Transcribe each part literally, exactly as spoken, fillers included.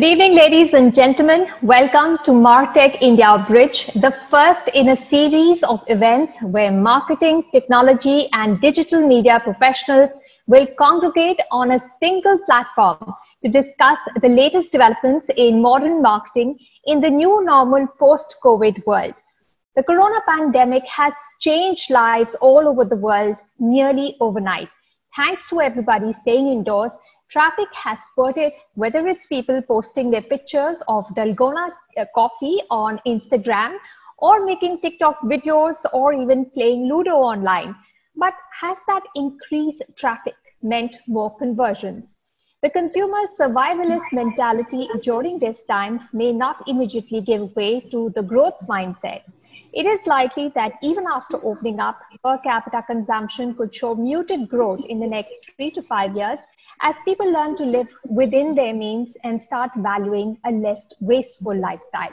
Good evening, ladies and gentlemen. Welcome to Martech India Bridge, the first in a series of events where marketing, technology, and digital media professionals will congregate on a single platform to discuss the latest developments in modern marketing in the new normal post-COVID world. The corona pandemic has changed lives all over the world nearly overnight. Thanks to everybody staying indoors, traffic has spurted, whether it's people posting their pictures of Dalgona coffee on Instagram or making TikTok videos or even playing Ludo online. But has that increased traffic meant more conversions? The consumer survivalist mentality during this time may not immediately give way to the growth mindset. It is likely that even after opening up, per capita consumption could show muted growth in the next three to five years as people learn to live within their means and start valuing a less wasteful lifestyle.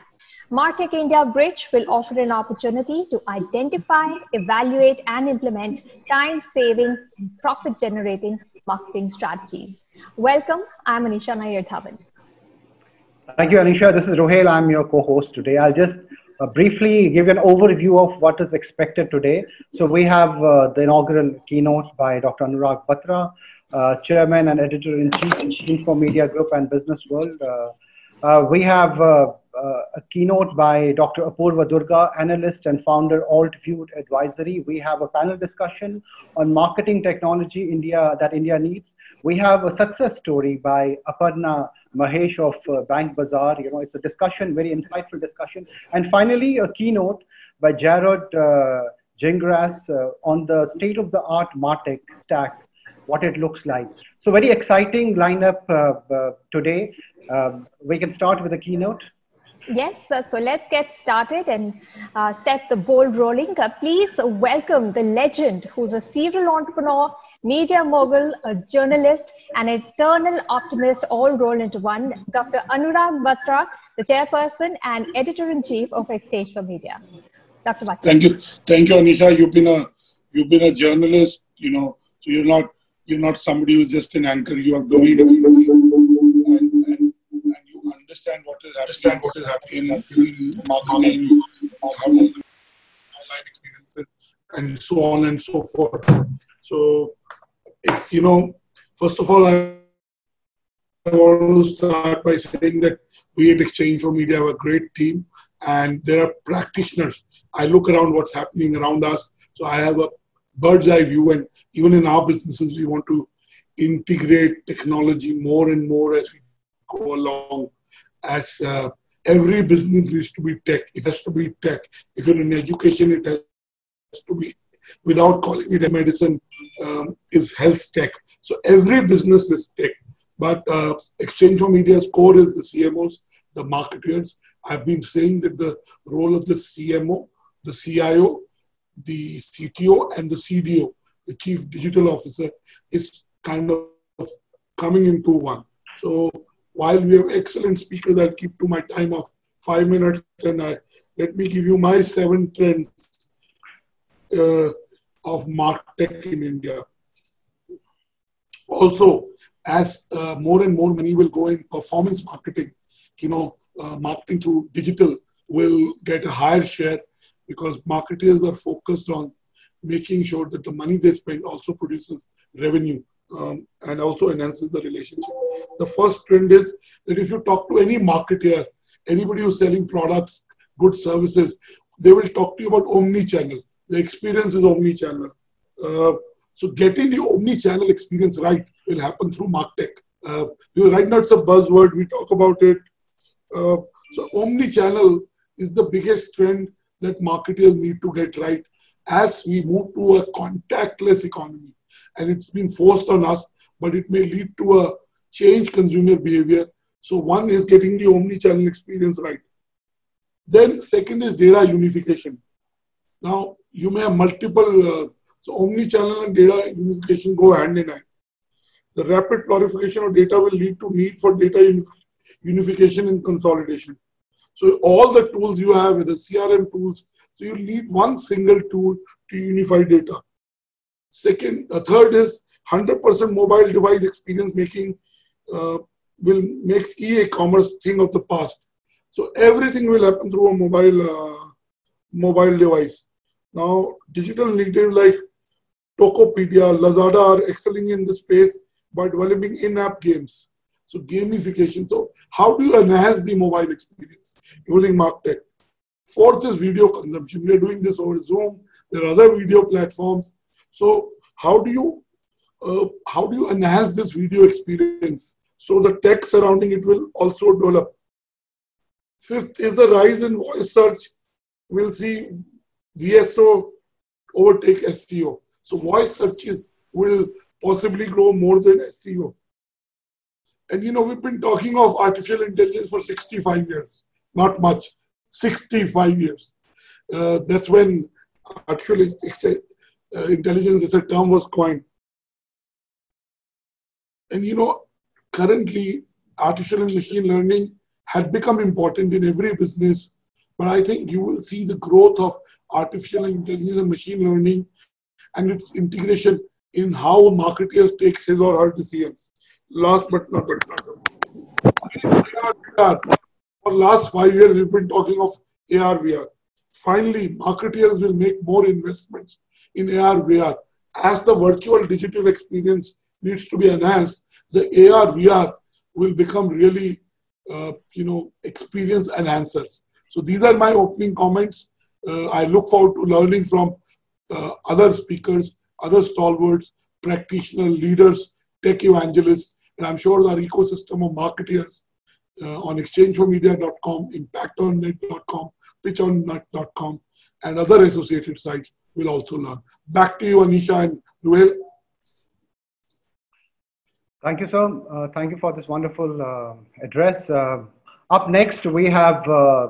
Martech India Bridge will offer an opportunity to identify, evaluate, and implement time-saving, profit-generating marketing strategies. Welcome, I'm Anisha Nayyar Dhaban. Thank you, Anisha. This is Rohail. I'm your co-host today. I'll just Uh, briefly give an overview of what is expected today. So we have uh, the inaugural keynote by Doctor Anurag Batra, uh, Chairman and Editor-in-Chief of Exchange for Media Group and Business World. Uh, uh, we have uh, uh, a keynote by Doctor Apoorva Durga, Analyst and Founder, Altview Advisory. We have a panel discussion on marketing technology India that India needs. We have a success story by Aparna Mahesh of uh, Bank Bazaar. You know, it's a discussion, very insightful discussion. And finally, a keynote by Jared uh, Gingras uh, on the state-of-the-art MarTech stacks, what it looks like. So very exciting lineup uh, uh, today. Uh, we can start with a keynote. Yes, so, so let's get started and uh, set the ball rolling. Uh, please welcome the legend who's a serial entrepreneur, media mogul, a journalist, an eternal optimist, all rolled into one, Doctor Anurag Batra, the chairperson and editor-in-chief of Exchange for Media. Doctor Batra. Thank you, thank you, Anisha. You've been a you've been a journalist. You know, so you're not you're not somebody who's just an anchor. You are doing, and, and, and you understand what is understand what is happening in marketing, online experiences, and so on and so forth. So. It's, you know, first of all, I want to start by saying that we at Exchange for Media have a great team and there are practitioners. I look around what's happening around us. So I have a bird's eye view, and even in our businesses, we want to integrate technology more and more as we go along. As uh, every business needs to be tech. It has to be tech. If you're in education, it has to be without calling it a medicine, um, is health tech. So every business is tech. But uh, Exchange for Media's core is the C M Os, the marketeers. I've been saying that the role of the C M O, the C I O, the C T O, and the C D O, the Chief Digital Officer, is kind of coming into one. So while we have excellent speakers, I'll keep to my time of five minutes. And I, let me give you my seven trends Uh, of MarTech in India. Also, as uh, more and more money will go in performance marketing, you know, uh, marketing through digital will get a higher share because marketers are focused on making sure that the money they spend also produces revenue um, and also enhances the relationship. The first trend is that if you talk to any marketer, anybody who's selling products, good services, they will talk to you about omni-channel. The experience is omni-channel. Uh, so getting the omni-channel experience right will happen through MarTech. Uh, right now it's a buzzword, we talk about it. Uh, so omni-channel is the biggest trend that marketers need to get right as we move to a contactless economy. And it's been forced on us, but it may lead to a changed consumer behavior. So one is getting the omni-channel experience right. Then second is data unification. Now, you may have multiple, uh, so omni-channel and data unification go hand in hand. The rapid proliferation of data will lead to need for data unif unification and consolidation. So all the tools you have, the C R M tools, so you need one single tool to unify data. Second, uh, third is one hundred percent mobile device experience, making uh, will make e-commerce thing of the past. So everything will happen through a mobile uh, mobile device. Now, digital natives like Tokopedia, Lazada are excelling in this space by developing in-app games. So gamification. So how do you enhance the mobile experience using MarkTech? Fourth is video consumption. We are doing this over Zoom. There are other video platforms. So how do you uh, how do you enhance this video experience? So the tech surrounding it will also develop. Fifth is the rise in voice search. We'll see V S O overtake S E O. So voice searches will possibly grow more than S E O. And you know, we've been talking of artificial intelligence for sixty-five years. Not much, sixty-five years. Uh, that's when artificial intelligence as a term was coined. And you know, currently artificial and machine learning had become important in every business, but I think you will see the growth of artificial intelligence and machine learning and its integration in how a marketer takes his or her decisions. Last but not but not. For the last five years, we've been talking of A R V R. Finally, marketers will make more investments in A R V R. As the virtual digital experience needs to be enhanced, the A R V R will become really Uh, you know, experience and answers. So these are my opening comments. Uh, I look forward to learning from uh, other speakers, other stalwarts, practitioners, leaders, tech evangelists, and I'm sure our ecosystem of marketeers uh, on exchange for media dot com, impact on net dot com, pitch on net dot com, and other associated sites will also learn. Back to you, Anisha and Rohail. Thank you, sir. Uh, thank you for this wonderful uh, address. Uh, up next, we have uh,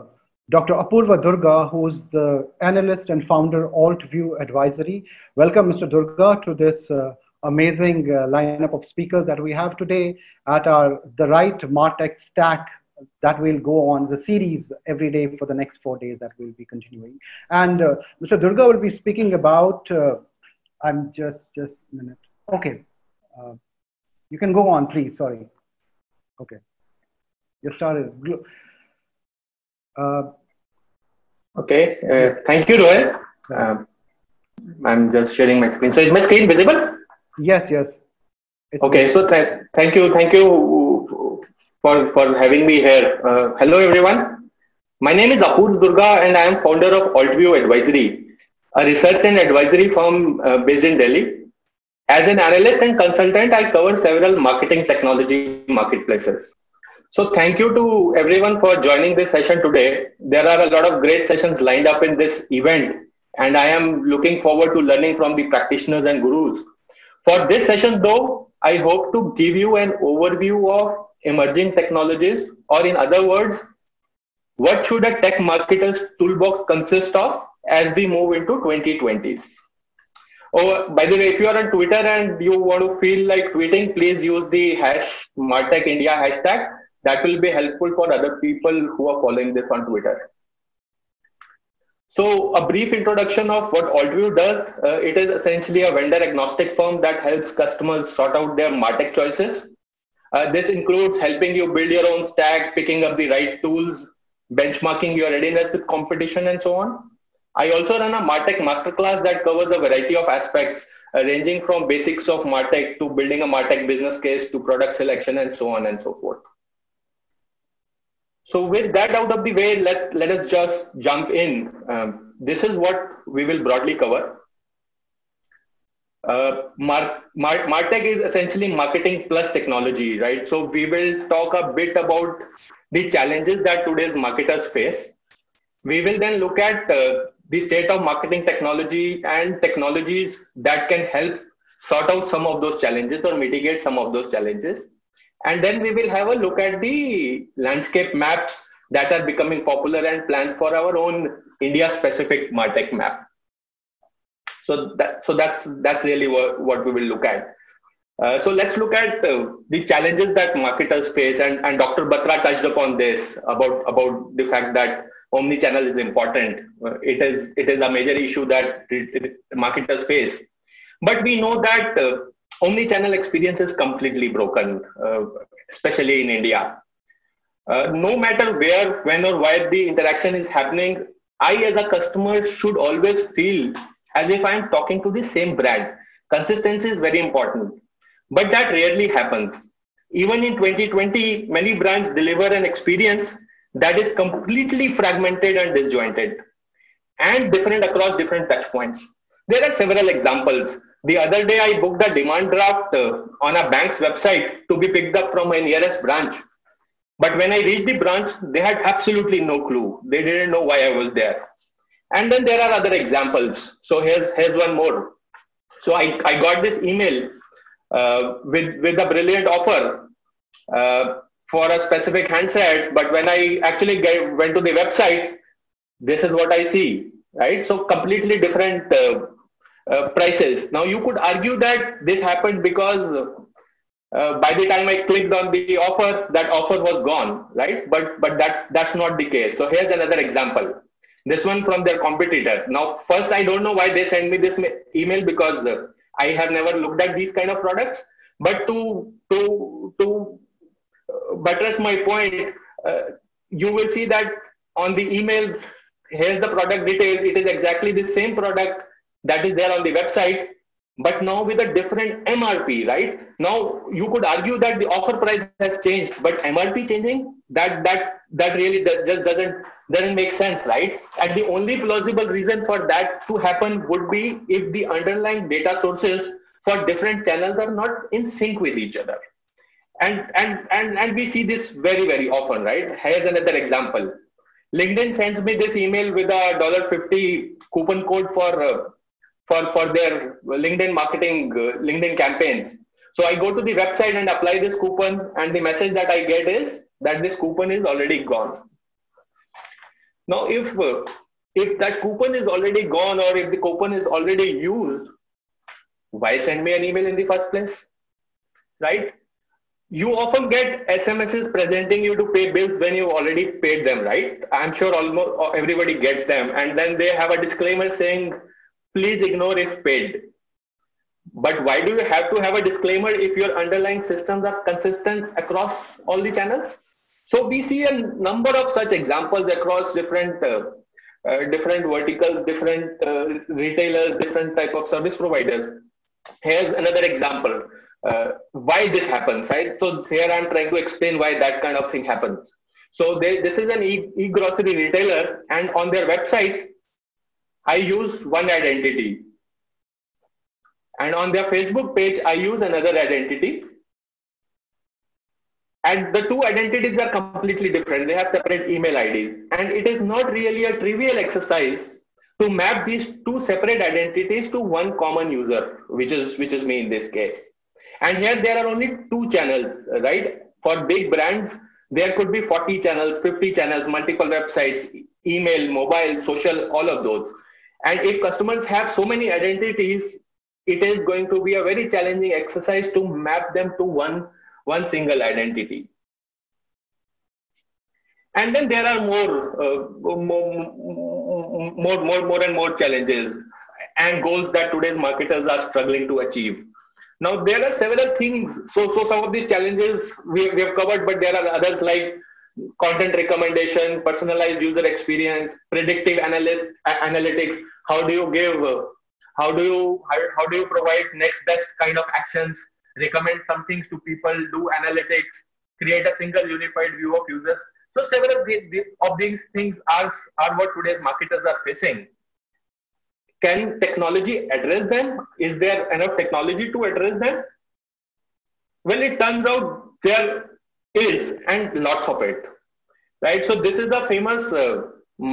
Doctor Apoorva Durga, who is the analyst and founder of Altview Advisory. Welcome, Mister Durga, to this uh, amazing uh, lineup of speakers that we have today at our The Right MarTech Stack that will go on the series every day for the next four days that we'll be continuing. And uh, Mister Durga will be speaking about, uh, I'm just, just a minute. Okay. Uh, You can go on, please. Sorry. Okay. You started. Uh, okay. Uh, thank you, Rohail. Uh, I'm just sharing my screen. So is my screen visible? Yes, yes. It's okay. Visible. So th thank you. Thank you for, for having me here. Uh, hello, everyone. My name is Apoorva Durga, and I am founder of Altview Advisory, a research and advisory firm uh, based in Delhi. As an analyst and consultant, I cover several marketing technology marketplaces. So thank you to everyone for joining this session today. There are a lot of great sessions lined up in this event, and I am looking forward to learning from the practitioners and gurus. For this session though, I hope to give you an overview of emerging technologies, or in other words, what should a tech marketer's toolbox consist of as we move into twenty twenties. Oh, by the way, if you are on Twitter and you want to feel like tweeting, please use the hash MarTech India hashtag. That will be helpful for other people who are following this on Twitter. So a brief introduction of what Altview does. Uh, it is essentially a vendor agnostic firm that helps customers sort out their MarTech choices. Uh, this includes helping you build your own stack, picking up the right tools, benchmarking your readiness with competition, and so on. I also run a MarTech masterclass that covers a variety of aspects, uh, ranging from basics of MarTech to building a MarTech business case to product selection and so on and so forth. So with that out of the way, let, let us just jump in. Um, this is what we will broadly cover. Uh, Mar Mar MarTech is essentially marketing plus technology, right? So we will talk a bit about the challenges that today's marketers face. We will then look at uh, the state of marketing technology and technologies that can help sort out some of those challenges or mitigate some of those challenges. And then we will have a look at the landscape maps that are becoming popular and plans for our own India-specific MarTech map. So, that, so that's, that's really what, what we will look at. Uh, so let's look at uh, the challenges that marketers face, and, and Doctor Batra touched upon this about, about the fact that omnichannel is important. It is, it is a major issue that marketers face. But we know that uh, omni-channel experience is completely broken, uh, especially in India. Uh, no matter where, when or where the interaction is happening, I as a customer should always feel as if I'm talking to the same brand. Consistency is very important, but that rarely happens. Even in twenty twenty, many brands deliver an experience that is completely fragmented and disjointed and different across different touch points. There are several examples. The other day, I booked a demand draft uh, on a bank's website to be picked up from my nearest branch. But when I reached the branch, they had absolutely no clue. They didn't know why I was there. And then there are other examples. So here's, here's one more. So I, I got this email uh, with, with a brilliant offer uh, for a specific handset. But when I actually get, went to the website, this is what I see, right? So completely different uh, uh, prices. Now you could argue that this happened because Uh, by the time I clicked on the offer, that offer was gone, right? But but that that's not the case. So here's another example. This one from their competitor. Now, first, I don't know why they sent me this email because I have never looked at these kind of products. But to to to buttress my point, uh, you will see that on the email, here's the product details. It is exactly the same product that is there on the website, but now with a different M R P, right? Now you could argue that the offer price has changed, but M R P changing, that that that really that just doesn't doesn't make sense, right? And the only plausible reason for that to happen would be if the underlying data sources for different channels are not in sync with each other. And and and and we see this very very often, right? Here's another example. LinkedIn sends me this email with a dollar fifty coupon code for Uh, For, for their LinkedIn marketing, uh, LinkedIn campaigns. So I go to the website and apply this coupon, and the message that I get is that this coupon is already gone. Now, if, uh, if that coupon is already gone or if the coupon is already used, why send me an email in the first place, right? You often get S M Ses presenting you to pay bills when you already paid them, right? I'm sure almost everybody gets them. And then they have a disclaimer saying, please ignore if paid. But why do you have to have a disclaimer if your underlying systems are consistent across all the channels? So we see a number of such examples across different, uh, uh, different verticals, different uh, retailers, different type of service providers. Here's another example, uh, why this happens, right? So here I'm trying to explain why that kind of thing happens. So they, this is an e-grocery retailer, and on their website, I use one ad entity, and on their Facebook page, I use another ad entity, and the two identities are completely different. They have separate email I Ds, and it is not really a trivial exercise to map these two separate identities to one common user, which is, which is me in this case. And here there are only two channels, right? For big brands, there could be forty channels, fifty channels, multiple websites, email, mobile, social, all of those. And if customers have so many identities, it is going to be a very challenging exercise to map them to one, one single identity. And then there are more, uh, more, more, more, more and more challenges and goals that today's marketers are struggling to achieve. Now, there are several things. So, so some of these challenges we, we have covered, but there are others like content recommendation, personalized user experience, predictive analyst, analytics. How do you give, how do you, how, how do you provide next best kind of actions, recommend some things to people, do analytics, create a single unified view of users. So several of these, of these things are, are what today's marketers are facing. Can technology address them? Is there enough technology to address them? Well, it turns out there is, and lots of it, right? So this is the famous uh,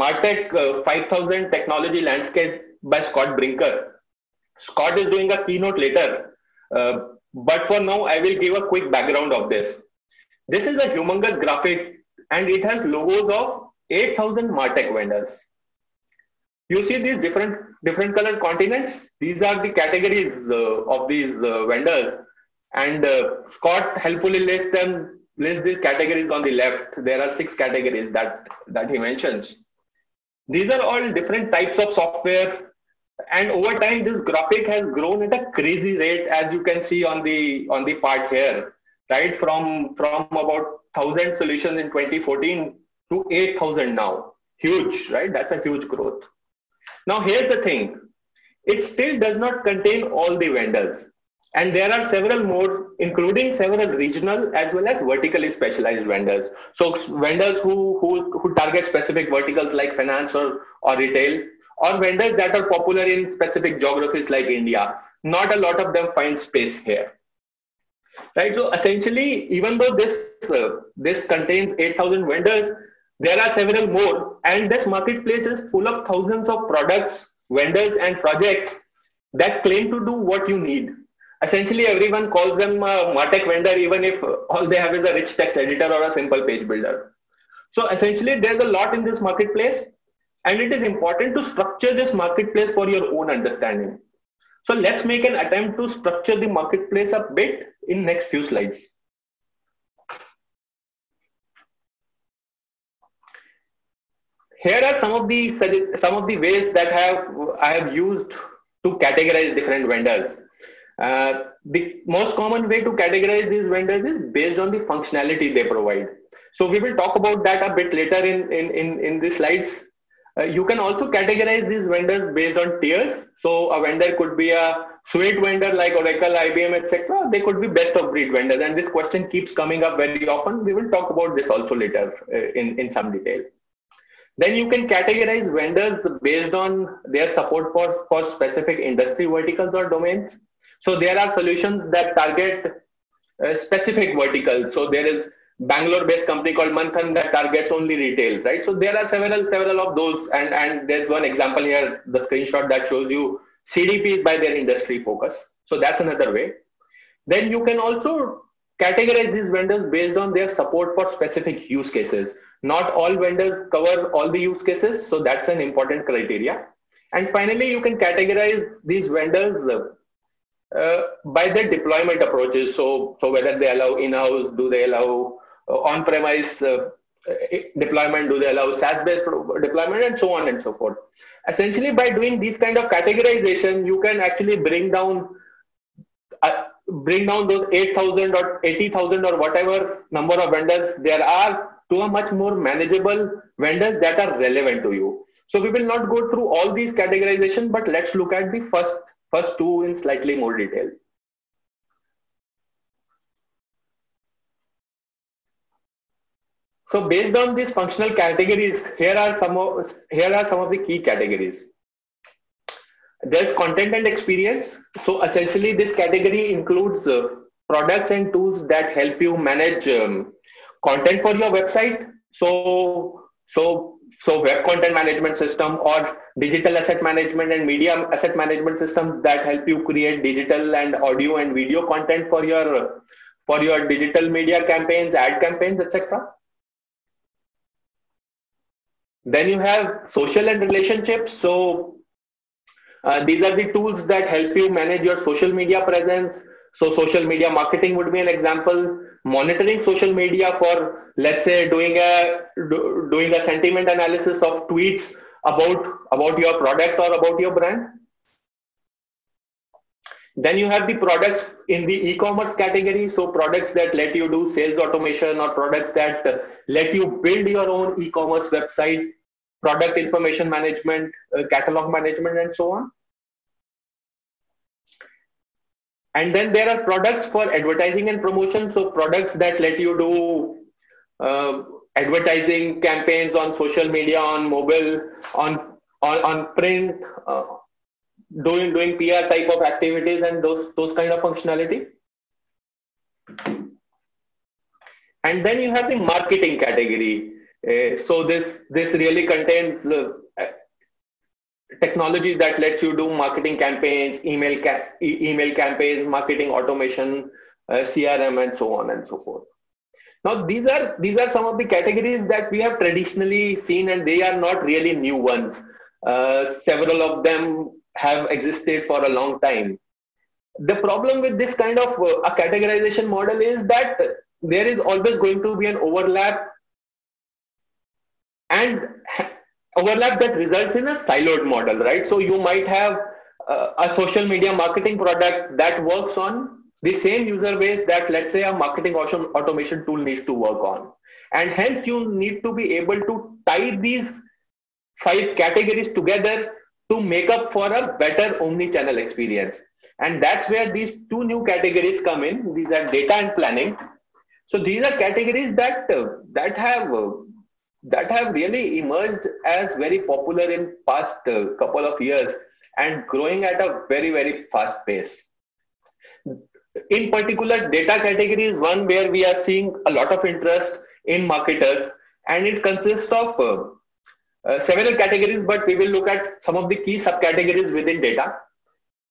Martech uh, five thousand technology landscape by Scott Brinker. Scott is doing a keynote later, uh, but for now, I will give a quick background of this. This is a humongous graphic, and it has logos of eight thousand Martech vendors. You see these different, different colored continents. These are the categories uh, of these uh, vendors, and uh, Scott helpfully lists them List these categories on the left. There are six categories that, that he mentions. These are all different types of software, And over time, this graphic has grown at a crazy rate, as you can see on the on the part here, right? From from about one thousand solutions in twenty fourteen to eight thousand now. Huge, right? That's a huge growth. Now, here's the thing. It still does not contain all the vendors. And there are several more, including several regional as well as vertically specialized vendors. So vendors who, who, who target specific verticals like finance or, or retail, or vendors that are popular in specific geographies like India. Not a lot of them find space here. Right? So essentially, even though this, uh, this contains eight thousand vendors, there are several more, and this marketplace is full of thousands of products, vendors, and projects that claim to do what you need. Essentially, everyone calls them a MarTech vendor, even if all they have is a rich text editor or a simple page builder. So essentially, there's a lot in this marketplace, and it is important to structure this marketplace for your own understanding. So let's make an attempt to structure the marketplace a bit in next few slides. Here are some of the some of the ways that have I have used to categorize different vendors. Uh, the most common way to categorize these vendors is based on the functionality they provide. So we will talk about that a bit later in, in, in, in the slides. Uh, you can also categorize these vendors based on tiers. So a vendor could be a suite vendor like Oracle, I B M, et cetera. They could be best of breed vendors. And this question keeps coming up very often. We will talk about this also later uh, in, in some detail. Then you can categorize vendors based on their support for, for specific industry verticals or domains. So there are solutions that target uh, specific verticals. So there is Bangalore-based company called Manthan that targets only retail, right? So there are several, several of those. And, and there's one example here, the screenshot that shows you C D Ps by their industry focus. So that's another way. Then you can also categorize these vendors based on their support for specific use cases. Not all vendors cover all the use cases. So that's an important criteria. And finally, you can categorize these vendors uh, uh, by their deployment approaches. So, so whether they allow in-house, do they allow uh, on-premise uh, deployment, do they allow SaaS-based deployment, and so on and so forth. Essentially, by doing these kind of categorization, you can actually bring down uh, bring down those eight thousand or eighty thousand or whatever number of vendors there are to a much more manageable vendors that are relevant to you. So we will not go through all these categorizations, but let's look at the first, first two in slightly more detail. So based on these functional categories, here are some of, here are some of the key categories. There's content and experience. So essentially this category includes uh, products and tools that help you manage um, content for your website. So, so, so web content management system or digital asset management and media asset management systems that help you create digital and audio and video content for your, for your digital media campaigns, ad campaigns, et cetera. Then you have social and relationships. So uh, these are the tools that help you manage your social media presence. So social media marketing would be an example. Monitoring social media for, let's say, doing a do, doing a sentiment analysis of tweets about about your product or about your brand. Then you have the products in the e-commerce category. So products that let you do sales automation or products that let you build your own e-commerce websites, product information management, uh, catalog management, and so on. And then there are products for advertising and promotion. So products that let you do uh, advertising campaigns on social media, on mobile, on on, on print, uh, doing doing P R type of activities and those those kind of functionality. And then you have the marketing category. Uh, so this this really contains the technology that lets you do marketing campaigns, email ca e email campaigns, marketing automation, uh, C R M, and so on and so forth. Now, these are these are some of the categories that we have traditionally seen, and they are not really new ones. Uh, several of them have existed for a long time. The problem with this kind of uh, a categorization model is that there is always going to be an overlap, and overlap that results in a siloed model, right? So you might have uh, a social media marketing product that works on the same user base that, let's say, a marketing automation tool needs to work on. And hence you need to be able to tie these five categories together to make up for a better omni-channel experience. And that's where these two new categories come in. These are data and planning. So these are categories that, uh, that, have, uh, that have really emerged as very popular in past uh, couple of years and growing at a very, very fast pace. In particular, data category is one where we are seeing a lot of interest in marketers, and it consists of uh, uh, several categories, but we will look at some of the key subcategories within data.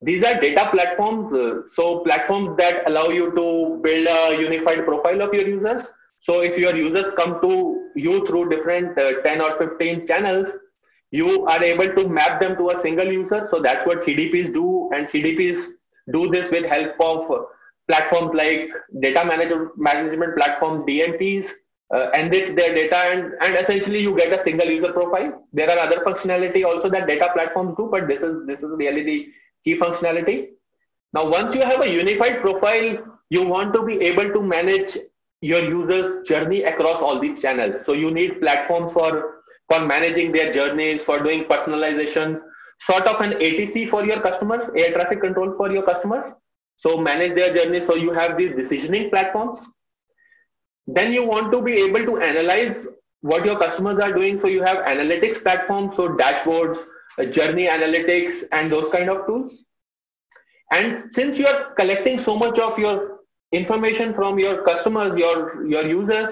These are data platforms, uh, so platforms that allow you to build a unified profile of your users. So if your users come to you through different uh, ten or fifteen channels, you are able to map them to a single user. So that's what C D Ps do, and C D Ps do this with help of platforms like data management platform, D M Ps, uh, enrich their data, and, and essentially you get a single user profile. There are other functionality also that data platforms do, but this is, this is really the key functionality. Now, once you have a unified profile, you want to be able to manage your users' journey across all these channels. So you need platforms for, for managing their journeys, for doing personalization, sort of an A T C for your customers, air traffic control for your customers. So manage their journey. So you have these decisioning platforms. Then you want to be able to analyze what your customers are doing. So you have analytics platforms, so dashboards, journey analytics, and those kind of tools. And since you are collecting so much of your information from your customers, your, your users,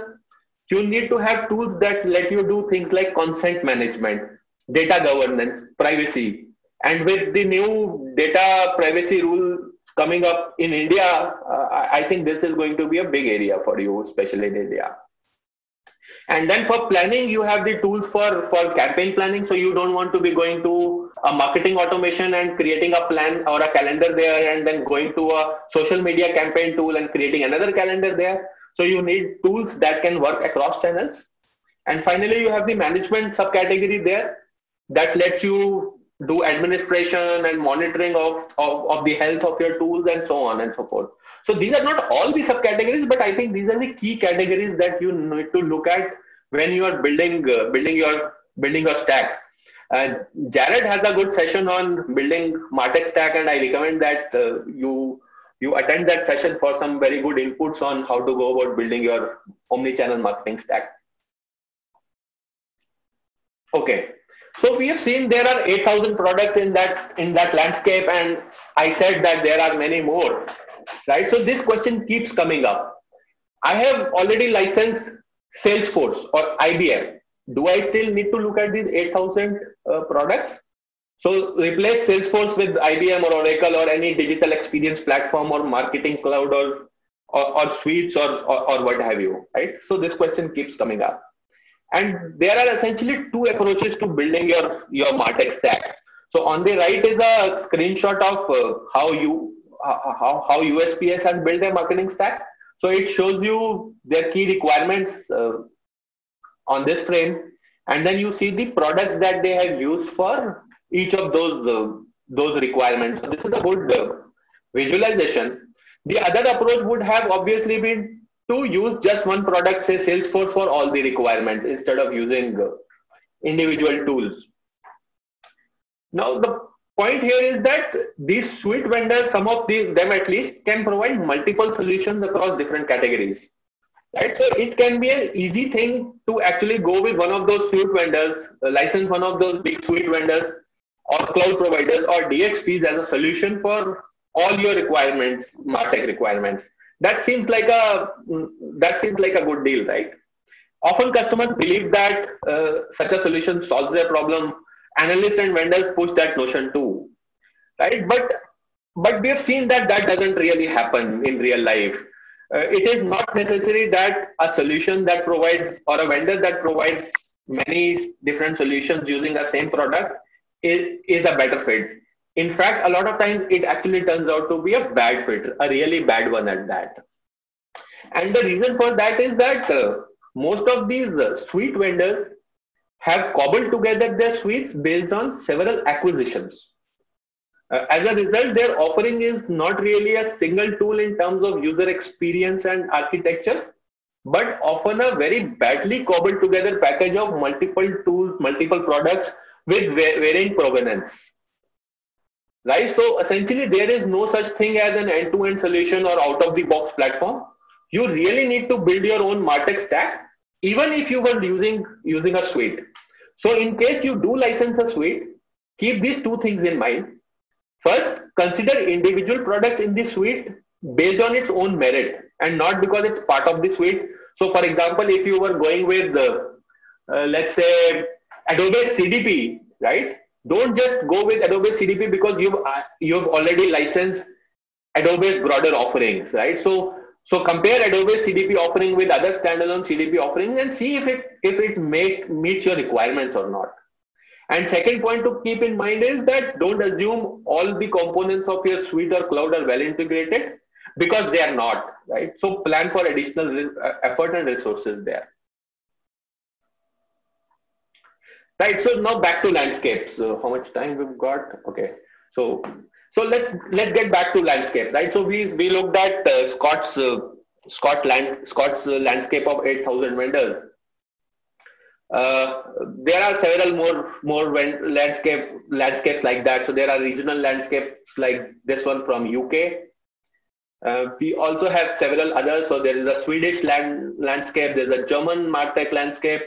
you need to have tools that let you do things like consent management, data governance, privacy. And with the new data privacy rule coming up in India, uh, I think this is going to be a big area for you, especially in India. And then for planning, you have the tools for, for campaign planning. So you don't want to be going to a marketing automation and creating a plan or a calendar there, and then going to a social media campaign tool and creating another calendar there. So you need tools that can work across channels. And finally, you have the management subcategory there that lets you do administration and monitoring of, of, of the health of your tools and so on and so forth. So these are not all the subcategories, but I think these are the key categories that you need to look at when you are building, uh, building, your, building your stack. Uh, Jared has a good session on building MarTech stack, and I recommend that uh, you, you attend that session for some very good inputs on how to go about building your omnichannel marketing stack. Okay. So we have seen there are eight thousand products in that, in that landscape, and I said that there are many more, right? So this question keeps coming up. I have already licensed Salesforce or I B M. Do I still need to look at these eight thousand uh, products? So replace Salesforce with I B M or Oracle or any digital experience platform or marketing cloud or, or, or suites or, or, or what have you, right? So this question keeps coming up. And there are essentially two approaches to building your, your MarTech stack. So on the right is a screenshot of uh, how, you, uh, how, how U S P S has built their marketing stack. So it shows you their key requirements uh, on this frame. And then you see the products that they have used for each of those, uh, those requirements. So this is a good uh, visualization. The other approach would have obviously been to use just one product, say Salesforce, for all the requirements instead of using individual tools. Now, the point here is that these suite vendors, some of the, them at least, can provide multiple solutions across different categories, right? So it can be an easy thing to actually go with one of those suite vendors, license one of those big suite vendors or cloud providers or D X Ps as a solution for all your requirements, MarTech requirements. That seems like a that seems like a good deal, right? Often customers believe that uh, such a solution solves their problem. Analysts and vendors push that notion too, right? But but we have seen that that doesn't really happen in real life. Uh, it is not necessary that a solution that provides or a vendor that provides many different solutions using the same product is is a better fit. In fact, a lot of times it actually turns out to be a bad fit, a really bad one at that. And the reason for that is that uh, most of these uh, suite vendors have cobbled together their suites based on several acquisitions. Uh, as a result, their offering is not really a single tool in terms of user experience and architecture, but often a very badly cobbled together package of multiple tools, multiple products with varying provenance. Right? So essentially, there is no such thing as an end-to-end solution or out-of-the-box platform. You really need to build your own MarTech stack, even if you were using, using a suite. So in case you do license a suite, keep these two things in mind. First, consider individual products in the suite based on its own merit and not because it's part of the suite. So for example, if you were going with, uh, uh, let's say, Adobe C D P, right? Don't just go with Adobe C D P because you've, uh, you've already licensed Adobe's broader offerings, right? So, so compare Adobe C D P offering with other standalone C D P offerings and see if it, if it make, meets your requirements or not. And second point to keep in mind is that don't assume all the components of your suite or cloud are well integrated because they are not, right? So plan for additional effort and resources there. Right, so now back to landscapes. So how much time we've got? Okay, so so let's let's get back to landscape, right? So we we looked at uh, Scott's uh, Scott land, Scott's uh, landscape of eight thousand vendors. Uh, there are several more more landscape landscapes like that. So there are regional landscapes like this one from U K. Uh, we also have several others. So there is a Swedish land, landscape. There's a German MarTech landscape.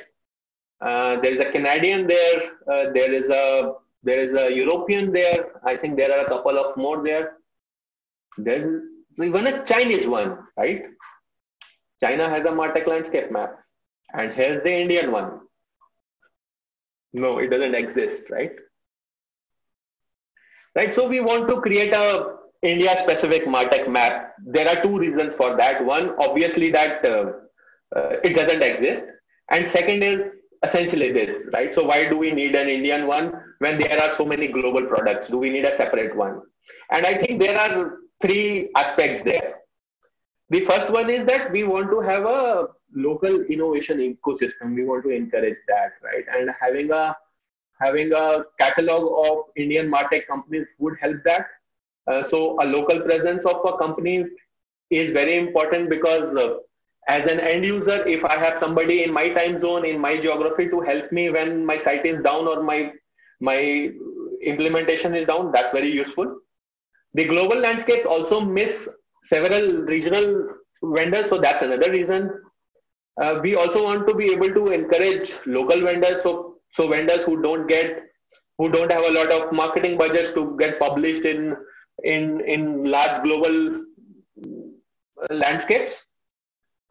Uh, there is a Canadian there. Uh, there is a there is a European there. I think there are a couple of more there. There's even a Chinese one, right? China has a MarTech landscape map, and here's the Indian one. No, it doesn't exist, right? Right. So we want to create a India-specific MarTech map. There are two reasons for that. One, obviously, that uh, uh, it doesn't exist, and second is essentially this, right? So why do we need an Indian one when there are so many global products? Do we need a separate one? And I think there are three aspects there. The first one is that we want to have a local innovation ecosystem. We want to encourage that, right? And having a having a catalog of Indian MarTech companies would help that. Uh, so a local presence of a company is very important because uh, as an end user, if I have somebody in my time zone, in my geography to help me when my site is down or my my implementation is down, that's very useful. The global landscapes also miss several regional vendors, so that's another reason. Uh, we also want to be able to encourage local vendors, so so vendors who don't get, who don't have a lot of marketing budgets to get published in in in large global landscapes.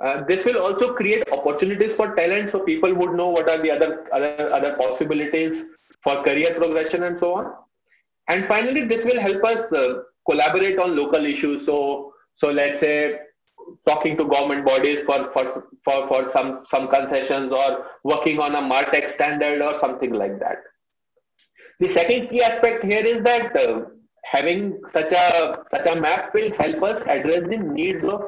Uh, this will also create opportunities for talent, so people would know what are the other other other possibilities for career progression and so on. And finally, this will help us uh, collaborate on local issues. So so let's say, talking to government bodies for, for, for, for some, some concessions or working on a MarTech standard or something like that. The second key aspect here is that uh, having such a, such a map will help us address the needs of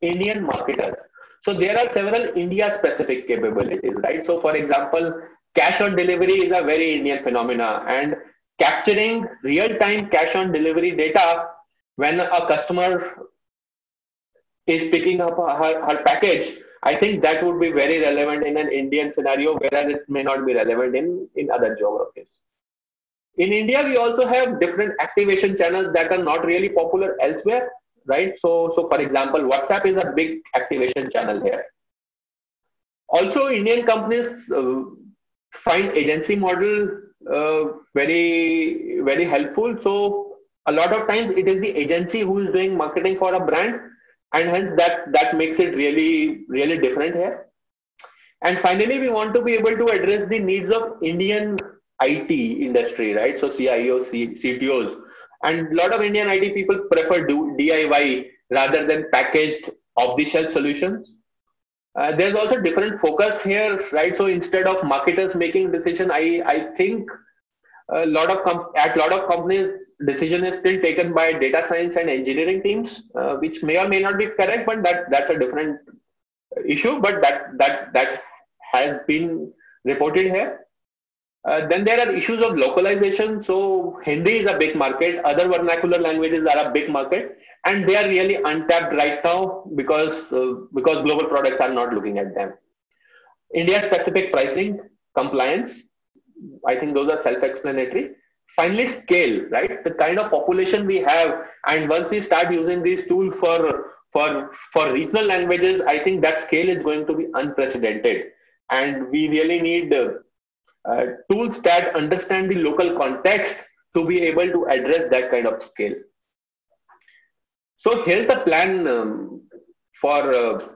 Indian marketers. So there are several India-specific capabilities, right? So for example, cash on delivery is a very Indian phenomena, and capturing real-time cash on delivery data when a customer is picking up her, her package, I think that would be very relevant in an Indian scenario, whereas it may not be relevant in, in other geographies. In India, we also have different activation channels that are not really popular elsewhere, right? So, so for example, WhatsApp is a big activation channel here. Also, Indian companies uh, find agency model uh, very, very helpful. So a lot of times it is the agency who is doing marketing for a brand, and hence that, that makes it really, really different here. And finally, we want to be able to address the needs of Indian I T industry, right? So C I Os, C T Os, and a lot of Indian I T people prefer do D I Y rather than packaged off-the-shelf solutions. Uh, there's also different focus here, right? So instead of marketers making decision, I, I think a lot of at a lot of companies, decision is still taken by data science and engineering teams, uh, which may or may not be correct, but that, that's a different issue, but that, that, that has been reported here. Uh, then there are issues of localization. So Hindi is a big market. Other vernacular languages are a big market, and they are really untapped right now because uh, because global products are not looking at them. India-specific pricing, compliance. I think those are self-explanatory. Finally, scale, right? The kind of population we have, and once we start using these tools for for for regional languages, I think that scale is going to be unprecedented, and we really need uh, uh, tools that understand the local context to be able to address that kind of scale. So here's the plan um, for. Uh,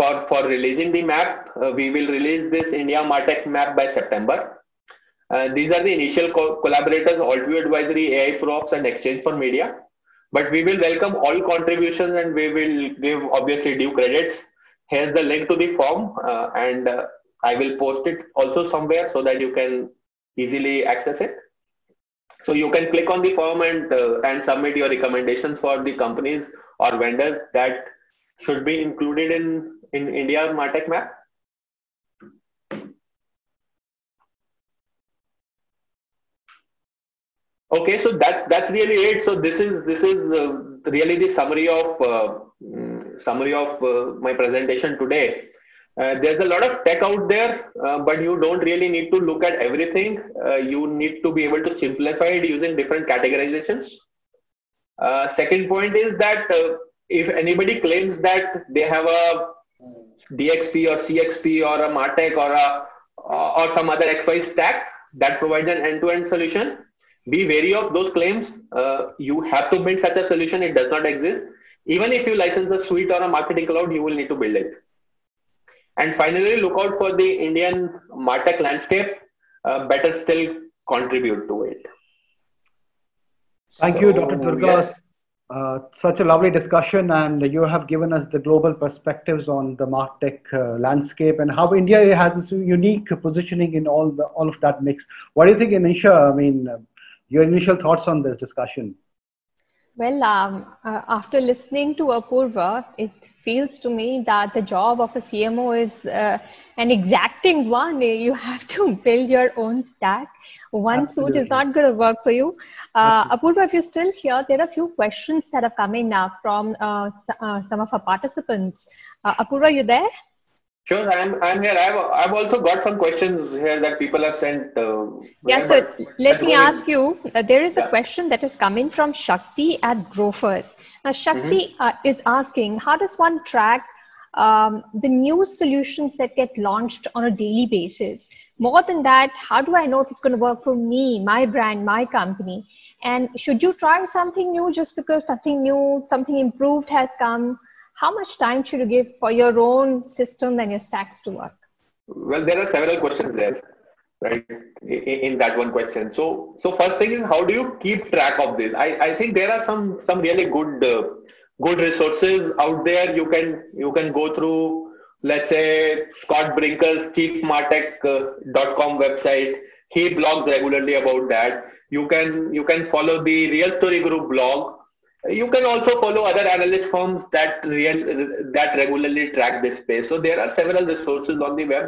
For, for releasing the map. Uh, we will release this India MarTech map by September. Uh, these are the initial co collaborators, Altview Advisory, A I Props, and Exchange for Media. But we will welcome all contributions and we will give obviously due credits. Here's the link to the form uh, and uh, I will post it also somewhere so that you can easily access it. So you can click on the form and, uh, and submit your recommendations for the companies or vendors that should be included in in India MarTech map. Okay, so that's that's really it. So this is this is uh, really the summary of uh, summary of uh, my presentation today. Uh, there's a lot of tech out there, uh, but you don't really need to look at everything. Uh, you need to be able to simplify it using different categorizations. Uh, second point is that. Uh, If anybody claims that they have a D X P or C X P or a MarTech or a or some other X Y stack that provides an end-to-end solution, be wary of those claims. Uh, you have to build such a solution; it does not exist. Even if you license a suite or a marketing cloud, you will need to build it. And finally, look out for the Indian MarTech landscape. Uh, better still, contribute to it. Thank so, you, Doctor Durga. Yes. Uh, such a lovely discussion, and you have given us the global perspectives on the MarTech uh, landscape and how India has this unique positioning in all the, all of that mix. What do you think, Anisha? I mean, uh, your initial thoughts on this discussion? Well, um, uh, after listening to Apoorva, it feels to me that the job of a C M O is uh, an exacting one. You have to build your own stack. One Absolutely. Suit is not going to work for you. Uh, Apoorva, if you're still here, there are a few questions that have come in now from uh, uh, some of our participants. Uh, Apoorva, are you there? Sure, I'm, I'm here. I've, I've also got some questions here that people have sent. Uh, yeah, so let me ask you, uh, there is yeah. a question that is coming from Shakti at Grofers. Now, Shakti mm-hmm. uh, is asking, how does one track Um, the new solutions that get launched on a daily basis? More than that, how do I know if it's going to work for me, my brand, my company? And should you try something new just because something new, something improved has come? How much time should you give for your own system and your stacks to work? Well, there are several questions there, right, in that one question. So, so first thing is, how do you keep track of this? I, I think there are some, some really good uh, good resources out there. You can you can go through, let's say, Scott Brinker's Chief Martech dot com website. He blogs regularly about that. You can you can follow the Real Story Group blog. You can also follow other analyst firms that real that regularly track this space. So there are several resources on the web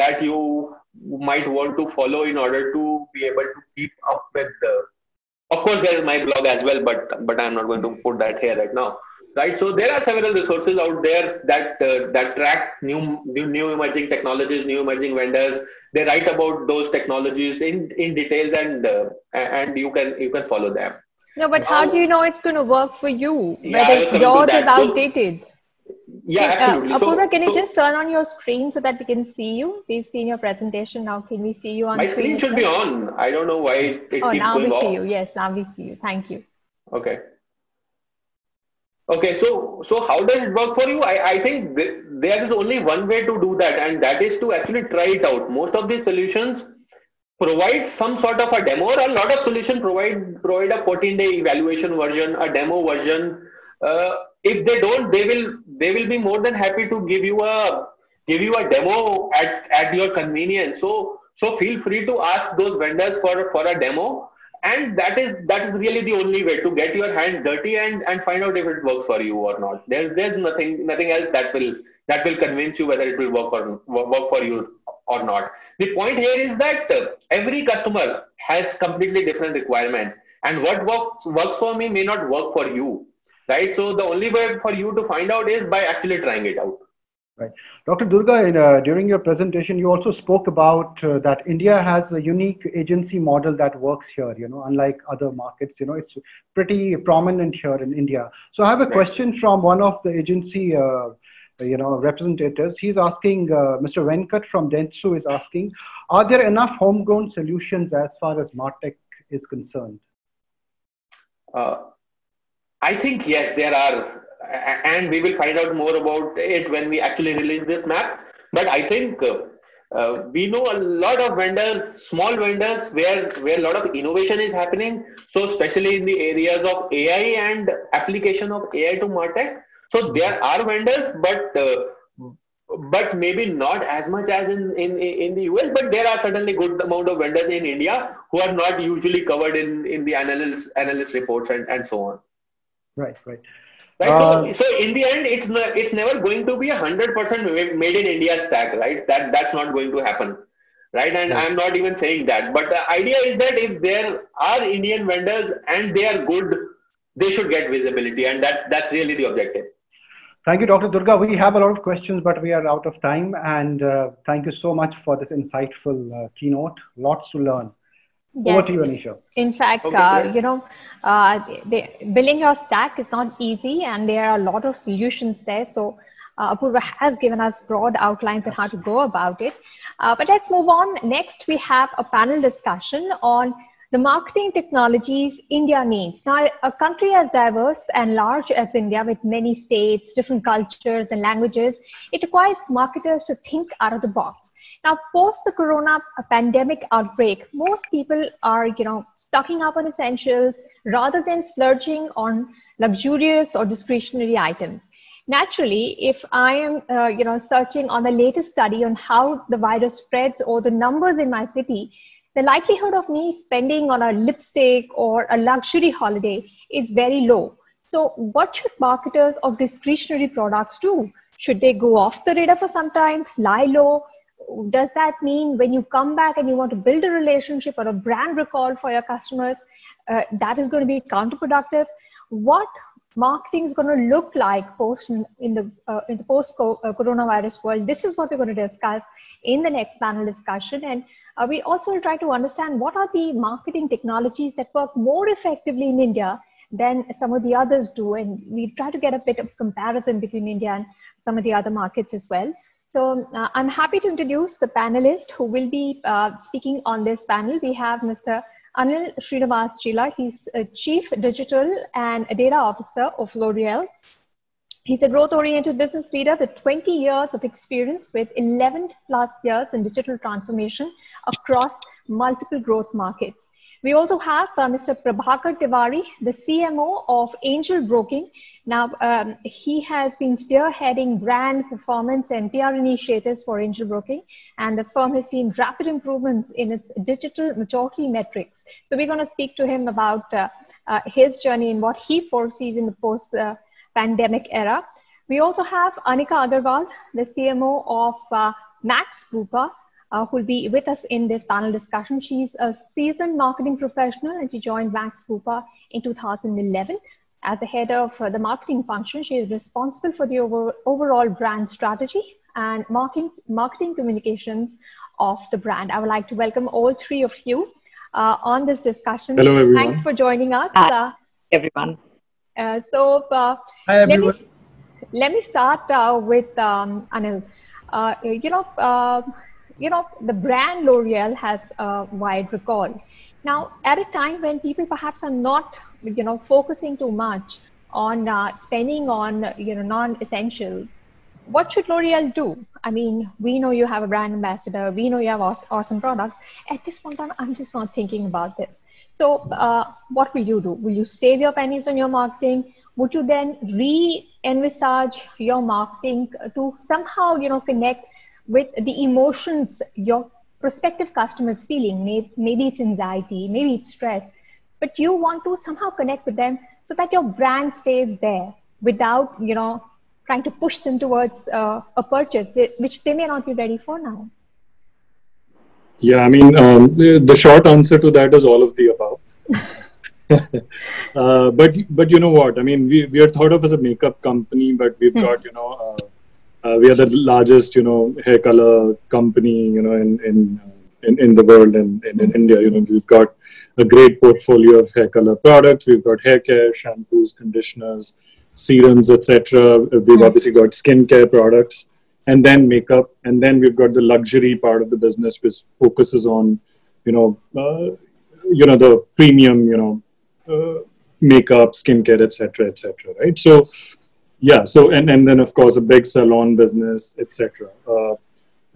that you might want to follow in order to be able to keep up with the. Of course, there is my blog as well, but but I'm not going to put that here right now, right? So there are several resources out there that uh, that track new, new new emerging technologies, new emerging vendors. They write about those technologies in in details, and uh, and you can you can follow them. No, but now, how do you know it's going to work for you? Yeah, whether yours is outdated. So, yeah, can, absolutely. Uh, Apoorva, so, can you so, just turn on your screen so that we can see you? We've seen your presentation now. Can we see you on my screen? My screen should be on. I don't know why it, it oh, keeps going off. Oh, now we see you. Yes, now we see you. Thank you. Okay. Okay, so so how does it work for you? I, I think th there is only one way to do that, and that is to actually try it out. Most of these solutions provide some sort of a demo, or a lot of solutions provide, provide a fourteen day evaluation version, a demo version. Uh, If they don't, they will they will be more than happy to give you a give you a demo at, at your convenience. So so feel free to ask those vendors for, for a demo, and that is that is really the only way to get your hands dirty and, and find out if it works for you or not. There's there's nothing nothing else that will that will convince you whether it will work or work for you or not. The point here is that every customer has completely different requirements, and what works works for me may not work for you, right? So the only way for you to find out is by actually trying it out. Right. Doctor Durga, in, uh, during your presentation, you also spoke about uh, that India has a unique agency model that works here, you know, unlike other markets, you know, it's pretty prominent here in India. So I have a right. question from one of the agency, uh, you know, representatives. He's asking, uh, Mister Venkat from Dentsu is asking, are there enough homegrown solutions as far as MarTech is concerned? Uh, I think, yes, there are. And we will find out more about it when we actually release this map. But I think uh, uh, we know a lot of vendors, small vendors, where where a lot of innovation is happening. So especially in the areas of A I and application of A I to MarTech. So there are vendors, but uh, but maybe not as much as in, in in the U S. But there are certainly good amount of vendors in India who are not usually covered in in the analyst analyst reports and and so on. Right. Right. Right, uh, so, so in the end, it's it's never going to be a hundred percent made in India stack, right? That that's not going to happen, right? And right. I'm not even saying that. But the idea is that if there are Indian vendors and they are good, they should get visibility, and that that's really the objective. Thank you, Doctor Durga. We have a lot of questions, but we are out of time. And uh, thank you so much for this insightful uh, keynote. Lots to learn. Yes. Over to you, Anisha. In fact, okay, uh, you know, uh, they, building your stack is not easy, and there are a lot of solutions there. So uh, Apoorva has given us broad outlines on how to go about it. Uh, but let's move on. Next, we have a panel discussion on the marketing technologies India needs. Now, a country as diverse and large as India, with many states, different cultures and languages, it requires marketers to think out of the box. Now, post the corona pandemic outbreak, most people are, you know, stocking up on essentials rather than splurging on luxurious or discretionary items. Naturally, if I am, uh, you know, searching on the latest study on how the virus spreads or the numbers in my city, the likelihood of me spending on a lipstick or a luxury holiday is very low. So what should marketers of discretionary products do? Should they go off the radar for some time, lie low? Does that mean when you come back and you want to build a relationship or a brand recall for your customers, uh, that is going to be counterproductive? What marketing is going to look like post in the uh, in the post coronavirus world? This is what we're going to discuss in the next panel discussion, and uh, we also will try to understand what are the marketing technologies that work more effectively in India than some of the others do, and we try to get a bit of comparison between India and some of the other markets as well. So uh, I'm happy to introduce the panelists who will be uh, speaking on this panel. We have Mister Anil Srinivas Chila. He's a Chief Digital and Data Officer of L'Oreal. He's a growth-oriented business leader with twenty years of experience, with eleven plus years in digital transformation across multiple growth markets. We also have uh, Mister Prabhakar Tiwari, the C M O of Angel Broking. Now, um, he has been spearheading brand performance and P R initiatives for Angel Broking, and the firm has seen rapid improvements in its digital maturity metrics. So we're going to speak to him about uh, uh, his journey and what he foresees in the post-pandemic uh, era. We also have Anika Agarwal, the C M O of uh, Max Bupa, Uh, who will be with us in this panel discussion. She's a seasoned marketing professional, and she joined Max Bupa in two thousand eleven. As the head of uh, the marketing function, she is responsible for the over, overall brand strategy and marketing, marketing communications of the brand. I would like to welcome all three of you uh, on this discussion. Hello, everyone. Thanks for joining us. Hi, everyone. Uh, so uh, Hi, everyone. Let, me, let me start uh, with um, Anil. Uh, you know, uh, You know, the brand L'Oreal has a wide recall. Now, at a time when people perhaps are not, you know, focusing too much on uh, spending on, you know, non-essentials, what should L'Oreal do? I mean, we know you have a brand ambassador. We know you have awesome products. At this point in time, I'm just not thinking about this. So uh, what will you do? Will you save your pennies on your marketing? Would you then re-envisage your marketing to somehow, you know, connect with the emotions your prospective customer is feeling? Maybe it's anxiety, maybe it's stress, but you want to somehow connect with them so that your brand stays there without, you know, trying to push them towards uh, a purchase, which they may not be ready for now. Yeah, I mean, um, the short answer to that is all of the above. uh, but but you know what? I mean, we we are thought of as a makeup company, but we've hmm. got, you know, uh, uh, we are the largest, you know, hair color company, you know, in in in, in the world and in, in India. You know, we've got a great portfolio of hair color products. We've got hair care, shampoos, conditioners, serums, et cetera. We've hmm. obviously got skincare products, and then makeup, and then we've got the luxury part of the business, which focuses on, you know, uh, you know, the premium, you know, uh, makeup, skincare, et cetera, et cetera. Right. So, yeah. So, and and then of course a big salon business, et cetera. Uh,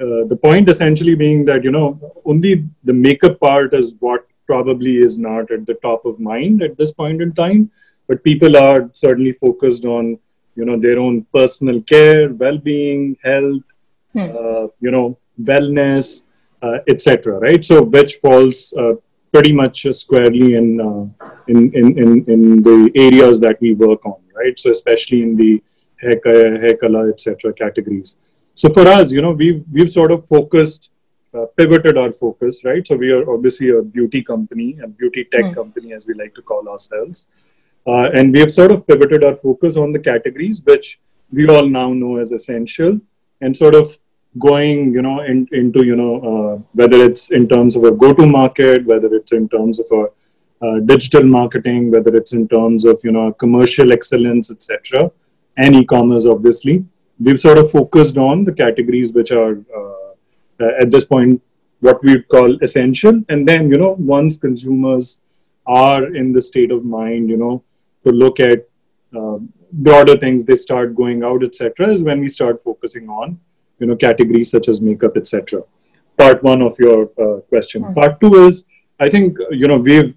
uh, the point essentially being that, you know, only the makeup part is what probably is not at the top of mind at this point in time, but people are certainly focused on, you know, their own personal care, well-being, health, hmm. uh, you know, wellness, uh, et cetera. Right. So, which falls uh, pretty much squarely in, uh, in in in in the areas that we work on. Right. So, especially in the hair care, hair color, et cetera categories. So, for us, you know, we've we've sort of focused, uh, pivoted our focus. Right. So, we are obviously a beauty company, a beauty tech hmm. company, as we like to call ourselves. Uh, and we have sort of pivoted our focus on the categories which we all now know as essential, and sort of going, you know, in, into, you know, uh, whether it's in terms of a go-to market, whether it's in terms of a uh, digital marketing, whether it's in terms of, you know, commercial excellence, et cetera, and e-commerce, obviously. We've sort of focused on the categories which are, uh, at this point, what we call essential. And then, you know, once consumers are in the state of mind, you know, to look at uh, broader things, they start going out, et cetera, is when we start focusing on, you know, categories such as makeup, et cetera. Part one of your uh, question. Mm-hmm. Part two is, I think, you know, we've,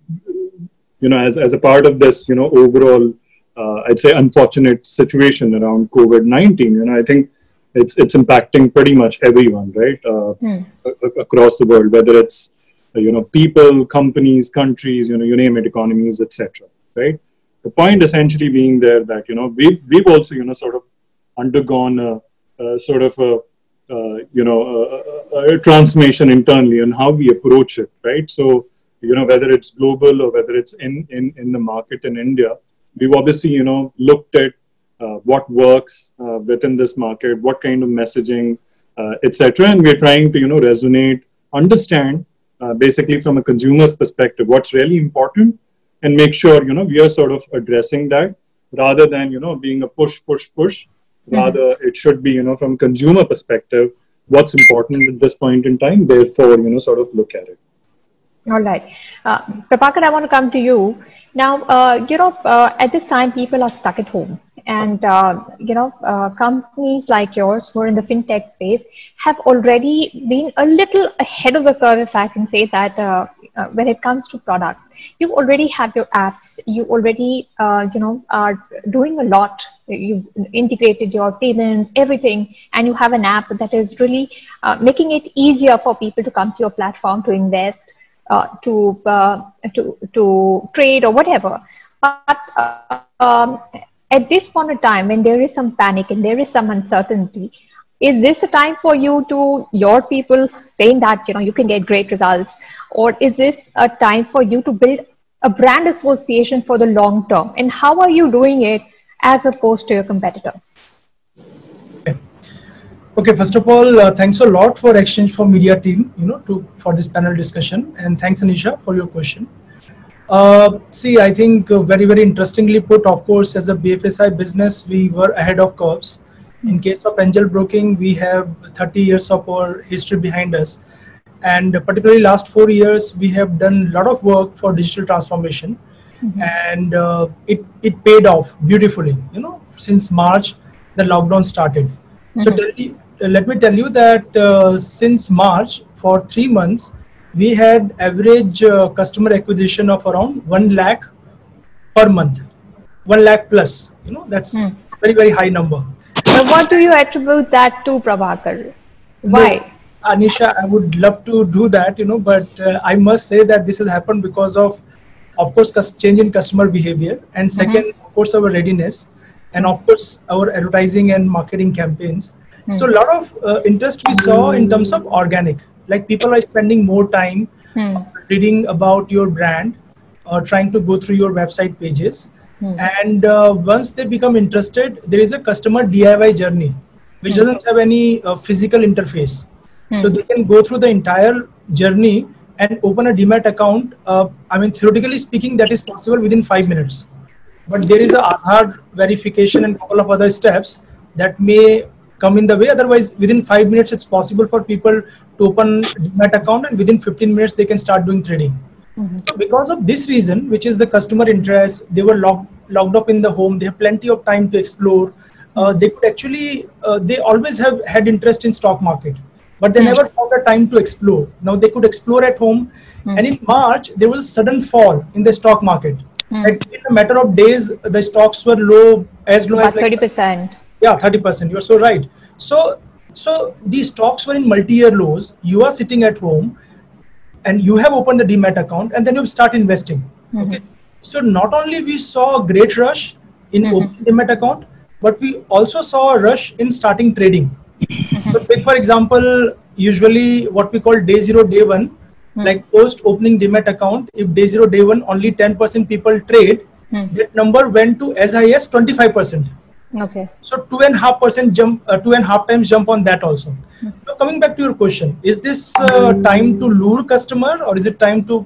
you know, as, as a part of this, you know, overall, uh, I'd say unfortunate situation around COVID nineteen, you know, I think it's, it's impacting pretty much everyone, right, uh, mm. a- across the world, whether it's, you know, people, companies, countries, you know, you name it, economies, et cetera. Right. The point essentially being there that, you know, we, we've also, you know, sort of undergone a, a sort of, a, uh, you know, a, a, a transformation internally on how we approach it. Right. So, you know, whether it's global or whether it's in, in, in the market in India, we've obviously, you know, looked at uh, what works uh, within this market, what kind of messaging, uh, et cetera. And we're trying to, you know, resonate, understand, Uh, basically from a consumer's perspective, what's really important, and make sure, you know, we are sort of addressing that rather than, you know, being a push, push, push. Rather, mm-hmm. it should be, you know, from consumer perspective, what's important at this point in time, therefore, you know, sort of look at it. All right. Uh, Prabhakar, I want to come to you. Now, uh, you know, uh, at this time, people are stuck at home. And, uh, you know, uh, companies like yours who are in the fintech space have already been a little ahead of the curve, if I can say that, uh, uh, when it comes to products. You already have your apps. You already, uh, you know, are doing a lot. You've integrated your payments, everything. And you have an app that is really uh, making it easier for people to come to your platform to invest, uh, to, uh, to, to trade or whatever. But... Uh, um, At this point in time, when there is some panic and there is some uncertainty, is this a time for you to, your people, saying that, you know, you can get great results? Or is this a time for you to build a brand association for the long term? And how are you doing it as opposed to your competitors? Okay, okay first of all, uh, thanks a lot for Exchange for Media team, you know, to for this panel discussion. And thanks, Anisha, for your question. Uh, see, I think uh, very, very interestingly put, of course, as a B F S I business, we were ahead of curves. In case of Angel Broking, we have thirty years of our history behind us. And particularly last four years, we have done a lot of work for digital transformation. Mm-hmm. And uh, it, it paid off beautifully, you know, since March, the lockdown started. Mm-hmm. So tell me, uh, let me tell you that uh, since March, for three months, we had average uh, customer acquisition of around one lakh per month, one lakh plus, you know, that's mm. very, very high number. Now, what do you attribute that to, Prabhakar? Why? No, Anisha, I would love to do that, you know, but uh, I must say that this has happened because of, of course, change in customer behavior. And second, mm-hmm. of course, our readiness and of course, our advertising and marketing campaigns. Mm. So a lot of uh, interest we saw in terms of organic. Like people are spending more time hmm. reading about your brand or trying to go through your website pages. Hmm. And uh, once they become interested, there is a customer D I Y journey, which hmm. doesn't have any uh, physical interface. Hmm. So they can go through the entire journey and open a Demat account. Uh, I mean, theoretically speaking, that is possible within five minutes. But there is a Aadhaar verification and couple of other steps that may come in the way. Otherwise, within five minutes, it's possible for people to open Demat account, and within fifteen minutes, they can start doing trading. Mm-hmm. So because of this reason, which is the customer interest, they were locked, locked up in the home. They have plenty of time to explore. Uh, they could actually, uh, they always have had interest in stock market, but they mm-hmm. never found the time to explore. Now they could explore at home. Mm-hmm. And in March, there was a sudden fall in the stock market. Mm-hmm. Like in a matter of days, the stocks were low, as low as like thirty percent. Yeah, thirty percent. You're so right. So, so these stocks were in multi-year lows. You are sitting at home and you have opened the Demat account, and then you start investing. Mm-hmm. Okay. So not only we saw a great rush in mm-hmm. opening Demat account, but we also saw a rush in starting trading. Mm-hmm. So take for example, usually what we call day zero, day one, mm-hmm. like post opening Demat account, if day zero, day one, only ten percent people trade, mm-hmm. that number went to as high as twenty-five percent. Okay. So two and half percent jump, uh, two and half times jump on that also. Mm-hmm. So coming back to your question, is this uh, time to lure customer, or is it time to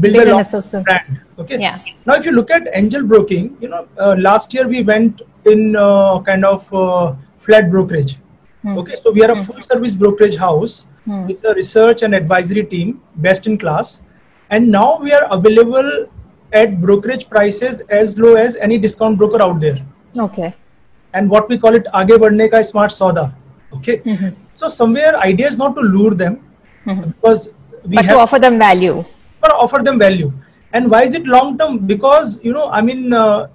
build, build a long brand? Okay. Yeah. Now, if you look at Angel Broking, you know, uh, last year we went in uh, kind of uh, flat brokerage. Mm-hmm. Okay. So we are a full service brokerage house mm-hmm. with a research and advisory team, best in class, and now we are available at brokerage prices as low as any discount broker out there. Okay. And what we call it, aage badhne ka smart sauda. Okay. Mm-hmm. So somewhere idea is not to lure them, mm-hmm. because we but have to offer them value. But offer them value. And why is it long term? Because, you know, I mean, uh,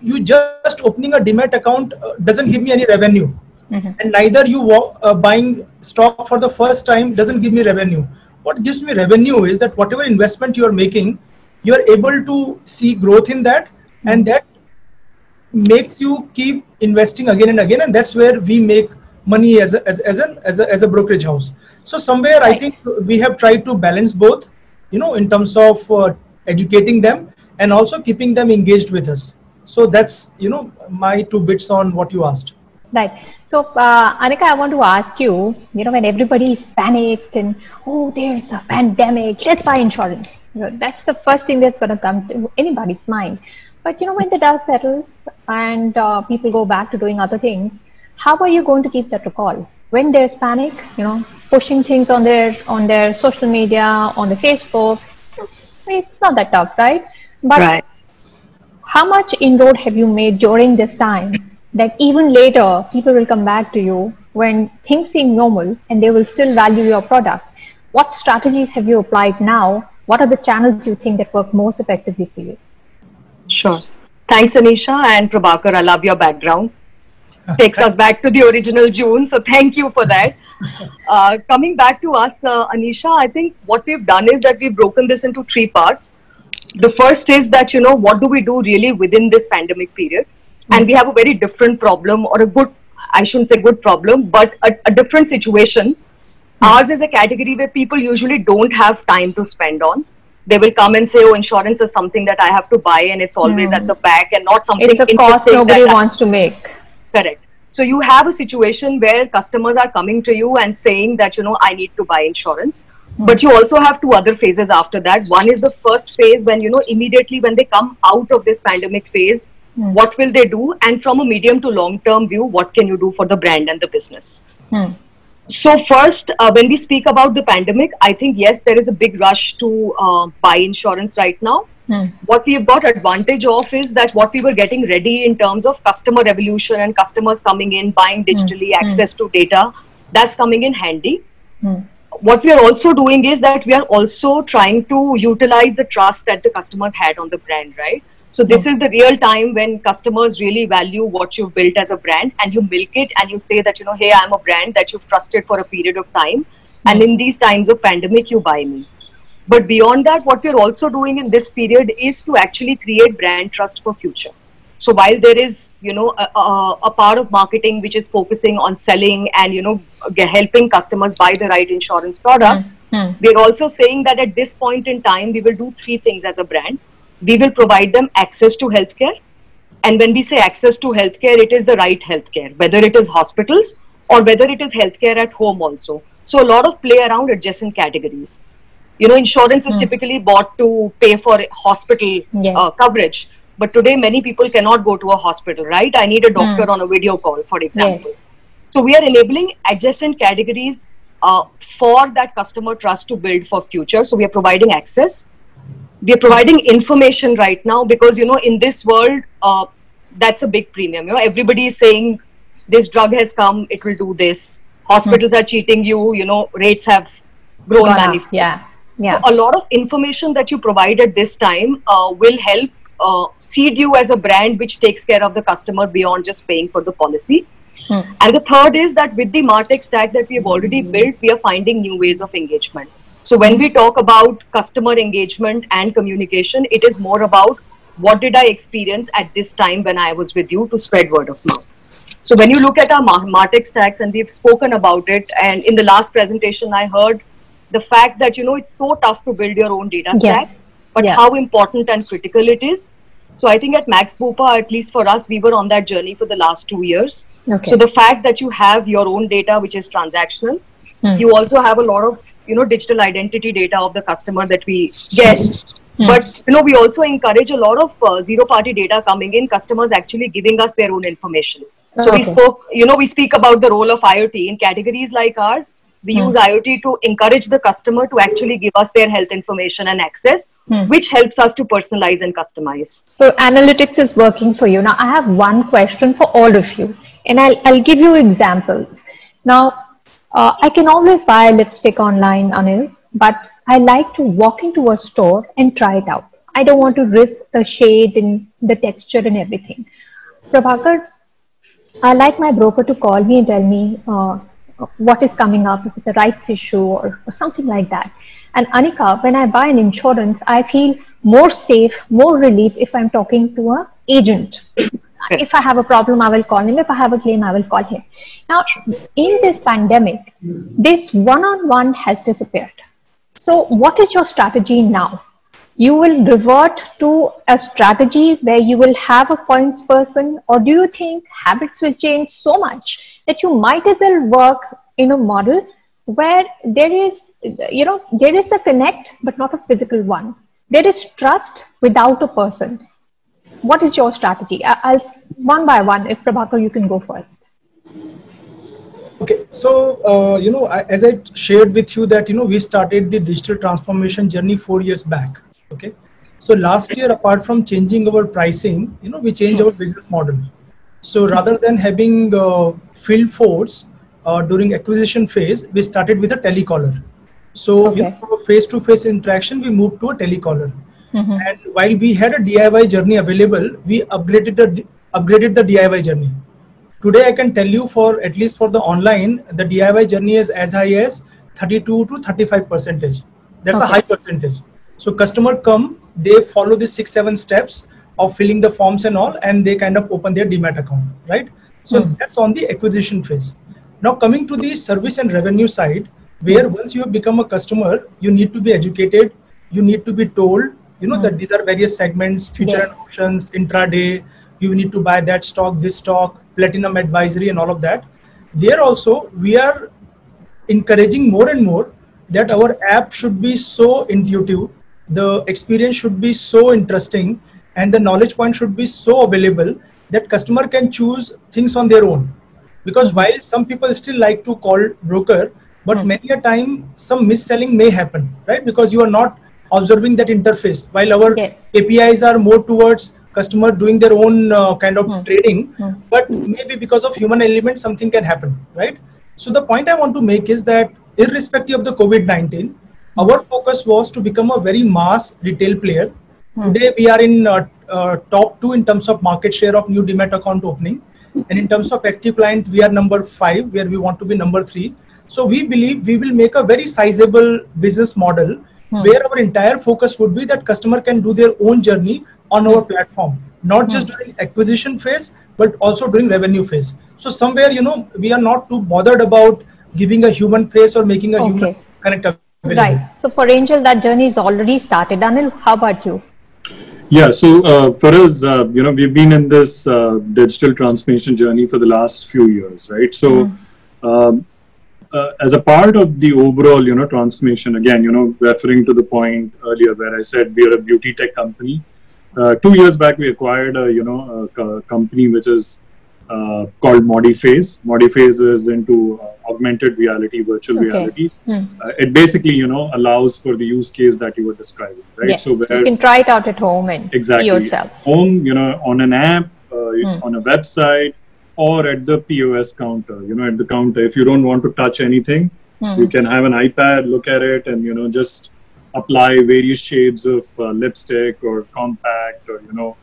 you just opening a Demat account uh, doesn't give me any revenue. Mm-hmm. And neither you walk, uh, buying stock for the first time doesn't give me revenue. What gives me revenue is that whatever investment you are making, you are able to see growth in that, mm-hmm. and that makes you keep investing again and again, and that's where we make money as a, as as an as a, as a brokerage house. So somewhere right. I think we have tried to balance both, you know, in terms of uh, educating them and also keeping them engaged with us. So that's, you know, my two bits on what you asked. Right. So uh, Anika, I want to ask you, you know, when everybody is panicked and, oh, there's a pandemic, let's buy insurance. You know, that's the first thing that's going to come to anybody's mind. But, you know, when the dust settles and uh, people go back to doing other things, how are you going to keep that recall? When there's panic, you know, pushing things on their on their social media, on the Facebook, it's not that tough, right? But right. how much inroad have you made during this time that even later people will come back to you when things seem normal and they will still value your product? What strategies have you applied now? What are the channels you think that work most effectively for you? Sure. Thanks, Anisha and Prabhakar. I love your background. Takes us back to the original June. So thank you for that. Uh, coming back to us, uh, Anisha, I think what we've done is that we've broken this into three parts. The first is that, you know, what do we do really within this pandemic period? Mm-hmm. And we have a very different problem, or a good, I shouldn't say good problem, but a, a different situation. Mm-hmm. Ours is a category where people usually don't have time to spend on. They will come and say, oh, insurance is something that I have to buy, and it's always mm. at the back and not something it's a cost nobody wants to make. Correct. So you have a situation where customers are coming to you and saying that, you know, I need to buy insurance. Mm. But you also have two other phases after that. One is the first phase when, you know, immediately when they come out of this pandemic phase, mm. what will they do? And from a medium to long term view, what can you do for the brand and the business? Mm. So first, uh, when we speak about the pandemic, I think, yes, there is a big rush to uh, buy insurance right now. Mm. What we have got advantage of is that what we were getting ready in terms of customer evolution and customers coming in, buying digitally, mm. access mm. to data, that's coming in handy. Mm. What we are also doing is that we are also trying to utilize the trust that the customers had on the brand, right? So this mm. is the real time when customers really value what you've built as a brand, and you milk it and you say that, you know, hey, I'm a brand that you've trusted for a period of time. Mm. And in these times of pandemic, you buy me. But beyond that, what we're also doing in this period is to actually create brand trust for future. So while there is, you know, a, a, a part of marketing which is focusing on selling and, you know, helping customers buy the right insurance products, mm-hmm. we are also saying that at this point in time, we will do three things as a brand. We will provide them access to healthcare. And when we say access to healthcare, it is the right healthcare, whether it is hospitals or whether it is healthcare at home also. So a lot of play around adjacent categories. You know, insurance is mm. typically bought to pay for hospital yes. uh, coverage. But today, many people cannot go to a hospital, right? I need a doctor mm. on a video call, for example. Yes. So we are enabling adjacent categories uh, for that customer trust to build for future. So we are providing access. We are providing information right now because, you know, in this world, uh, that's a big premium. You know, everybody is saying this drug has come, it will do this. Hospitals mm. are cheating you, you know, rates have grown. Wow. Yeah. Yeah. So a lot of information that you provide at this time uh, will help uh, seed you as a brand which takes care of the customer beyond just paying for the policy. Mm. And the third is that with the MarTech stack that we have already mm. built, we are finding new ways of engagement. So when we talk about customer engagement and communication, it is more about what did I experience at this time when I was with you to spread word of mouth. So when you look at our MarTech stacks, and we've spoken about it, and in the last presentation I heard the fact that, you know, it's so tough to build your own data stack, yeah. but yeah. how important and critical it is. So I think at Max Bupa, at least for us, we were on that journey for the last two years. Okay. So the fact that you have your own data, which is transactional, mm. you also have a lot of, you know, digital identity data of the customer that we get. Mm. But, you know, we also encourage a lot of uh, zero-party data coming in, customers actually giving us their own information. So okay. we spoke, you know, we speak about the role of I O T in categories like ours. We mm. use I O T to encourage the customer to actually give us their health information and access, mm. which helps us to personalize and customize. So analytics is working for you. Now, I have one question for all of you, and I'll, I'll give you examples. Now, uh, I can always buy lipstick online, Anil, but I like to walk into a store and try it out. I don't want to risk the shade and the texture and everything. Prabhakar, I like my broker to call me and tell me, uh, what is coming up, if it's a rights issue or, or something like that. And Anika, when I buy an insurance, I feel more safe, more relief if I'm talking to an agent. If I have a problem, I will call him. If I have a claim, I will call him. Now, in this pandemic, this one-on-one has disappeared. So what is your strategy now? You will revert to a strategy where you will have a points person, or do you think habits will change so much that you might as well work in a model where there is, you know, there is a connect, but not a physical one. There is trust without a person. What is your strategy? I'll one by one, if Prabhakar, you can go first. Okay. So, uh, you know, I, as I shared with you that, you know, we started the digital transformation journey four years back. Okay. So last year, apart from changing our pricing, you know, we changed our business model. So rather than having uh, field force uh, during acquisition phase, we started with a telecaller. So okay. you know, face-to-face interaction, we moved to a telecaller. Mm-hmm. And while we had a D I Y journey available, we upgraded the, upgraded the D I Y journey. Today, I can tell you for at least for the online, the D I Y journey is as high as thirty-two to thirty-five percentage. That's okay. a high percentage. So customer come, they follow the six, seven steps of filling the forms and all, and they kind of open their Demat account, right? So mm. that's on the acquisition phase. Now coming to the service and revenue side, where once you have become a customer, you need to be educated, you need to be told, you know, mm. that these are various segments, future yes. and options, intraday, you need to buy that stock, this stock, platinum advisory and all of that. There also, we are encouraging more and more that our app should be so intuitive, the experience should be so interesting, and the knowledge point should be so available that customer can choose things on their own. Because while some people still like to call broker, but mm. many a time some mis-selling may happen, right? Because you are not observing that interface. While our yes. A P Is are more towards customer doing their own uh, kind of mm. trading, mm. but maybe because of human element, something can happen, right? So the point I want to make is that irrespective of the COVID nineteen, our focus was to become a very mass retail player. Today, we are in uh, uh, top two in terms of market share of new Demat account opening. And in terms of active client, we are number five, where we want to be number three. So we believe we will make a very sizable business model hmm. where our entire focus would be that customer can do their own journey on our platform, not just hmm. during acquisition phase, but also during revenue phase. So somewhere, you know, we are not too bothered about giving a human face or making a okay. human connect available. Right. So for Angel, that journey is already started. Anil, how about you? Yeah. So uh, for us, uh, you know, we've been in this uh, digital transformation journey for the last few years, right? So hmm. um, uh, as a part of the overall, you know, transformation, again, you know, referring to the point earlier where I said we are a beauty tech company. Uh, two years back, we acquired a, you know, a, a company which is uh, called ModiFace. ModiFace is into uh, augmented reality, virtual okay. reality. Hmm. Uh, it basically, you know, allows for the use case that you were describing, right? Yes. So where, you can try it out at home and exactly, see yourself. Home, you know, on an app, uh, hmm. on a website, or at the P O S counter. You know, at the counter, if you don't want to touch anything, hmm. you can have an iPad, look at it, and you know, just apply various shades of uh, lipstick or compact or, you know,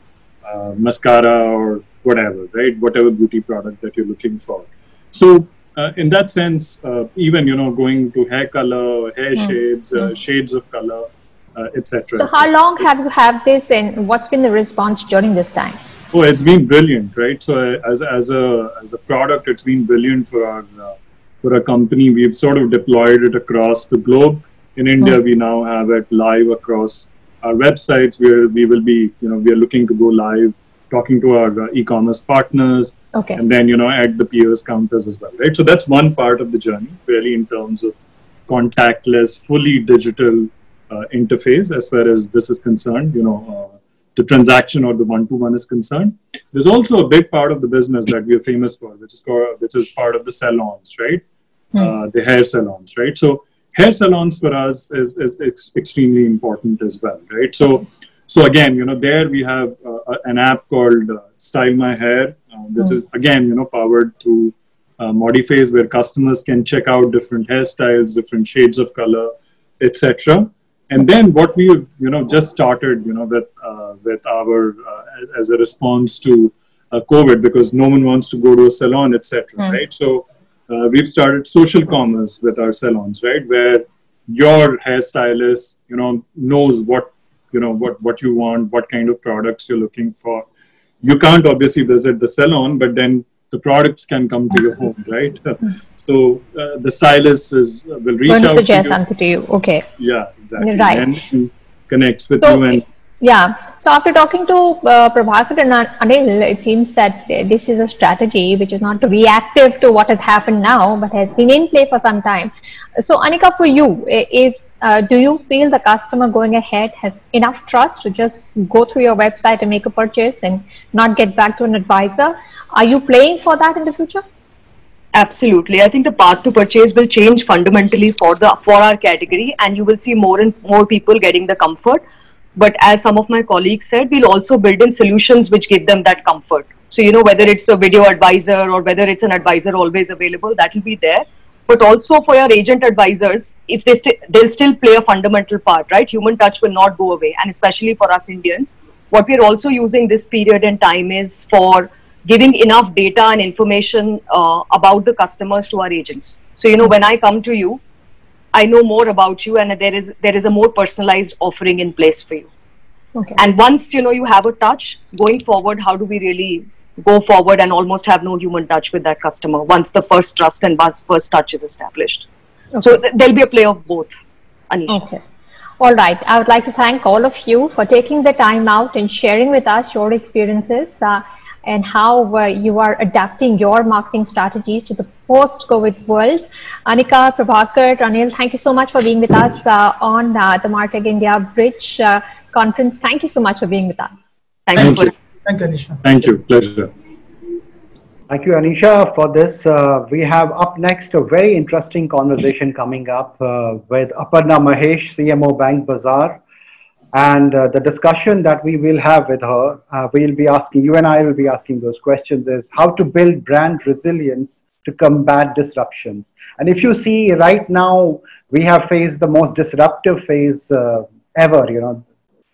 uh, mascara or whatever, right? Whatever beauty product that you're looking for. So uh, in that sense, uh, even, you know, going to hair color, hair mm. shades, mm. Uh, shades of color, uh, et cetera. So et how long have you had this and what's been the response during this time? Oh, it's been brilliant, right? So uh, as, as, a, as a product, it's been brilliant for our, uh, for our company. We've sort of deployed it across the globe. In India, mm. we now have it live across our websites where we will be, you know, we are looking to go live, talking to our uh, e-commerce partners, okay. and then, you know, at the P O S counters as well, right? So that's one part of the journey, really, in terms of contactless, fully digital uh, interface as far as this is concerned, you know, uh, the transaction or the one-to-one is concerned. There's also a big part of the business that we are famous for, which is, called, which is part of the salons, right? Mm. Uh, the hair salons, right? So hair salons for us is, is ex extremely important as well, right? So, so again, you know, there we have uh, an app called uh, Style My Hair, uh, which mm. is again, you know, powered through uh, ModiFace, where customers can check out different hairstyles, different shades of color, et cetera. And then what we, you know, just started, you know, with uh, with our uh, as a response to uh, COVID, because no one wants to go to a salon, et cetera. Mm. Right? So. Uh, we've started social commerce with our salons, right? Where your hairstylist, you know, knows what, you know, what, what you want, what kind of products you're looking for. You can't obviously visit the salon, but then the products can come to your home, right? So uh, the stylist is, uh, will reach out to you. Going to suggest something to you, okay. Yeah, exactly. Right. And, and connects with so, you and... Yeah. So after talking to uh, Prabhakar and Anil, it seems that this is a strategy which is not reactive to what has happened now, but has been in play for some time. So Anika, for you, if, uh, do you feel the customer going ahead has enough trust to just go through your website and make a purchase and not get back to an advisor? Are you playing for that in the future? Absolutely. I think the path to purchase will change fundamentally for, the, for our category, and you will see more and more people getting the comfort. But as some of my colleagues said, we'll also build in solutions which give them that comfort. So, you know, whether it's a video advisor or whether it's an advisor always available, that will be there. But also for your agent advisors, if they st they'll still play a fundamental part, right? Human touch will not go away. And especially for us Indians, what we're also using this period and time is for giving enough data and information uh, about the customers to our agents. So, you know, when I come to you, I know more about you, and there is there is a more personalized offering in place for you. Okay. And once, you know, you have a touch, going forward, how do we really go forward and almost have no human touch with that customer once the first trust and first touch is established? Okay. So th there'll be a play of both, Anisha. Okay. All right. I would like to thank all of you for taking the time out and sharing with us your experiences uh, and how uh, you are adapting your marketing strategies to the post-COVID world. Anika, Prabhakar, Anil, thank you so much for being with us uh, on uh, the Martech India Bridge uh, conference. Thank you so much for being with us. Thank, thank you. you. Thank you, Anisha. Thank you. Pleasure. Thank you, Anisha, for this. Uh, we have up next a very interesting conversation coming up uh, with Aparna Mahesh, C M O Bank Bazaar. And uh, the discussion that we will have with her, uh, we'll be asking, you and I will be asking those questions, is how to build brand resilience to combat disruptions. And if you see right now, we have faced the most disruptive phase uh, ever, you know.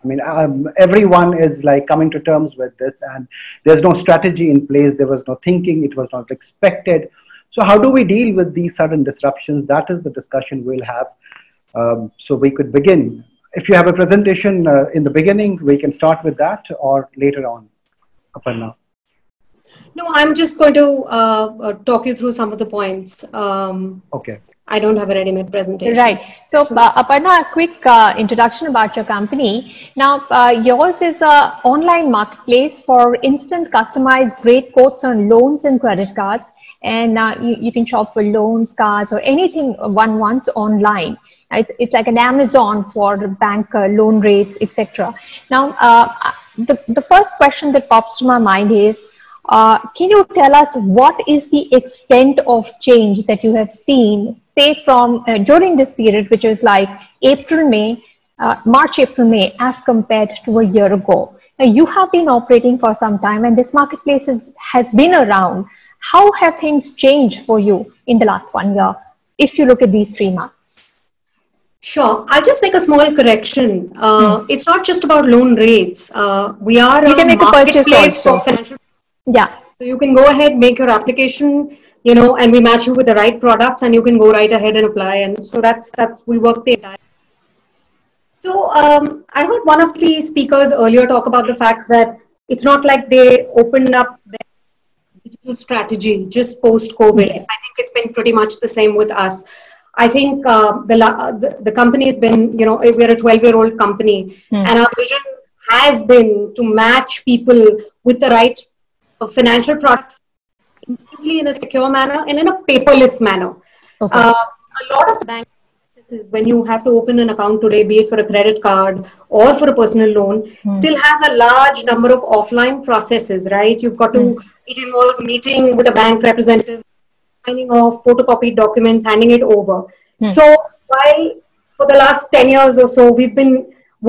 I mean, um, everyone is like coming to terms with this, and there's no strategy in place. There was no thinking. It was not expected. So how do we deal with these sudden disruptions? That is the discussion we'll have. Um, so we could begin. If you have a presentation uh, in the beginning, we can start with that or later on. Aparna. No, I'm just going to uh, talk you through some of the points. Um, okay. I don't have a ready-made presentation. Right. So, uh, Aparna, a quick uh, introduction about your company. Now, uh, yours is an online marketplace for instant customized rate quotes on loans and credit cards. And uh, you, you can shop for loans, cards, or anything one wants online. It's, it's like an Amazon for bank uh, loan rates, et cetera. Now, uh, the, the first question that pops to my mind is, Uh, can you tell us what is the extent of change that you have seen, say from uh, during this period, which is like April, May, uh, March, April, May, as compared to a year ago? Now, you have been operating for some time and this marketplace is, has been around. How have things changed for you in the last one year, if you look at these three months? Sure. I'll just make a small correction. Uh, hmm. It's not just about loan rates. Uh, we are you a can make marketplace a for financial. Yeah. So you can go ahead, make your application, you know, and we match you with the right products and you can go right ahead and apply. And so that's, that's, we work the entire. So um, I heard one of the speakers earlier talk about the fact that it's not like they opened up their digital strategy just post-COVID. Yes. I think it's been pretty much the same with us. I think uh, the, the, the company has been, you know, we're a twelve-year-old company, mm. and our vision has been to match people with the right a financial product instantly in a secure manner and in a paperless manner. Okay. Uh, a lot of bank processes, when you have to open an account today, be it for a credit card or for a personal loan, mm. still has a large number of offline processes, right? You've got to, mm. it involves meeting with a bank representative, signing off, photocopied documents, handing it over. Mm. So while for the last ten years or so, we've been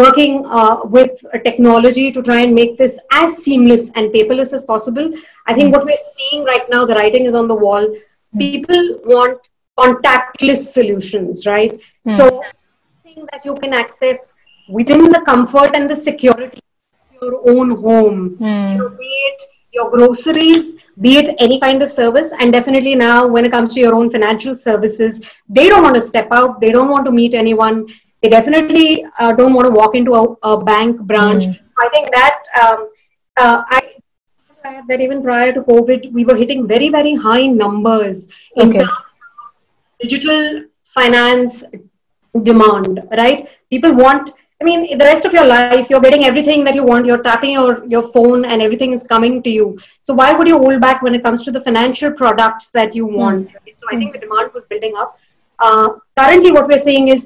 working uh, with a technology to try and make this as seamless and paperless as possible. I think mm. what we're seeing right now, the writing is on the wall. Mm. People want contactless solutions, right? Mm. So thing that you can access within the comfort and the security of your own home, mm. you know, be it your groceries, be it any kind of service. And definitely now when it comes to your own financial services, they don't want to step out. They don't want to meet anyone. They definitely uh, don't want to walk into a, a bank branch. Mm. So I think that um, uh, I that even prior to COVID, we were hitting very, very high numbers in okay. terms of digital finance demand, right? People want, I mean, the rest of your life, you're getting everything that you want. You're tapping your, your phone and everything is coming to you. So why would you hold back when it comes to the financial products that you want? Mm. Right? So I think the demand was building up. Uh, currently, what we're seeing is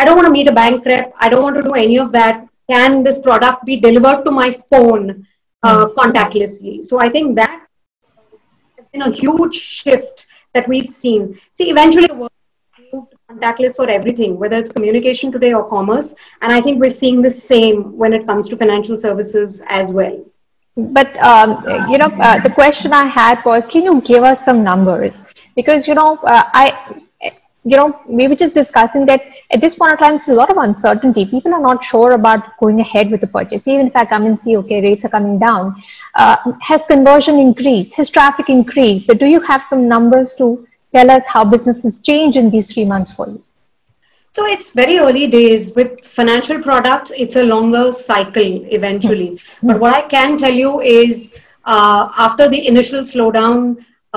I don't want to meet a bank rep. I don't want to do any of that. Can this product be delivered to my phone uh, contactlessly? So I think that has been a huge shift that we've seen. See, eventually the world moved contactless for everything, whether it's communication today or commerce. And I think we're seeing the same when it comes to financial services as well. But, um, you know, uh, the question I had was, can you give us some numbers? Because, you know, uh, I... You know, we were just discussing that at this point of time, there's a lot of uncertainty. People are not sure about going ahead with the purchase. Even if I come and see, okay, rates are coming down. Uh, has conversion increased? Has traffic increased? So do you have some numbers to tell us how business has changed in these three months for you? So it's very early days. With financial products, it's a longer cycle eventually. Mm-hmm. But what I can tell you is uh, after the initial slowdown,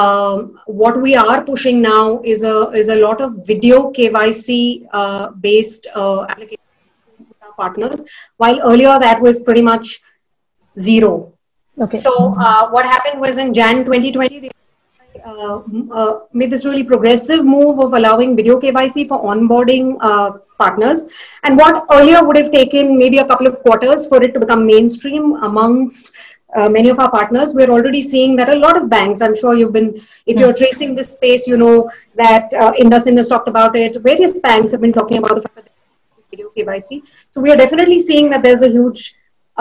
Um, what we are pushing now is a is a lot of video K Y C uh, based uh, applications with our partners. While earlier that was pretty much zero. Okay. So uh, what happened was in January twenty twenty, they uh, uh, made this really progressive move of allowing video K Y C for onboarding uh, partners. And what earlier would have taken maybe a couple of quarters for it to become mainstream amongst Uh, many of our partners, we're already seeing that a lot of banks, I'm sure you've been, if you're tracing this space, you know that uh, IndusInd has talked about it. Various banks have been talking about the fact that they do video K Y C. So we are definitely seeing that there's a huge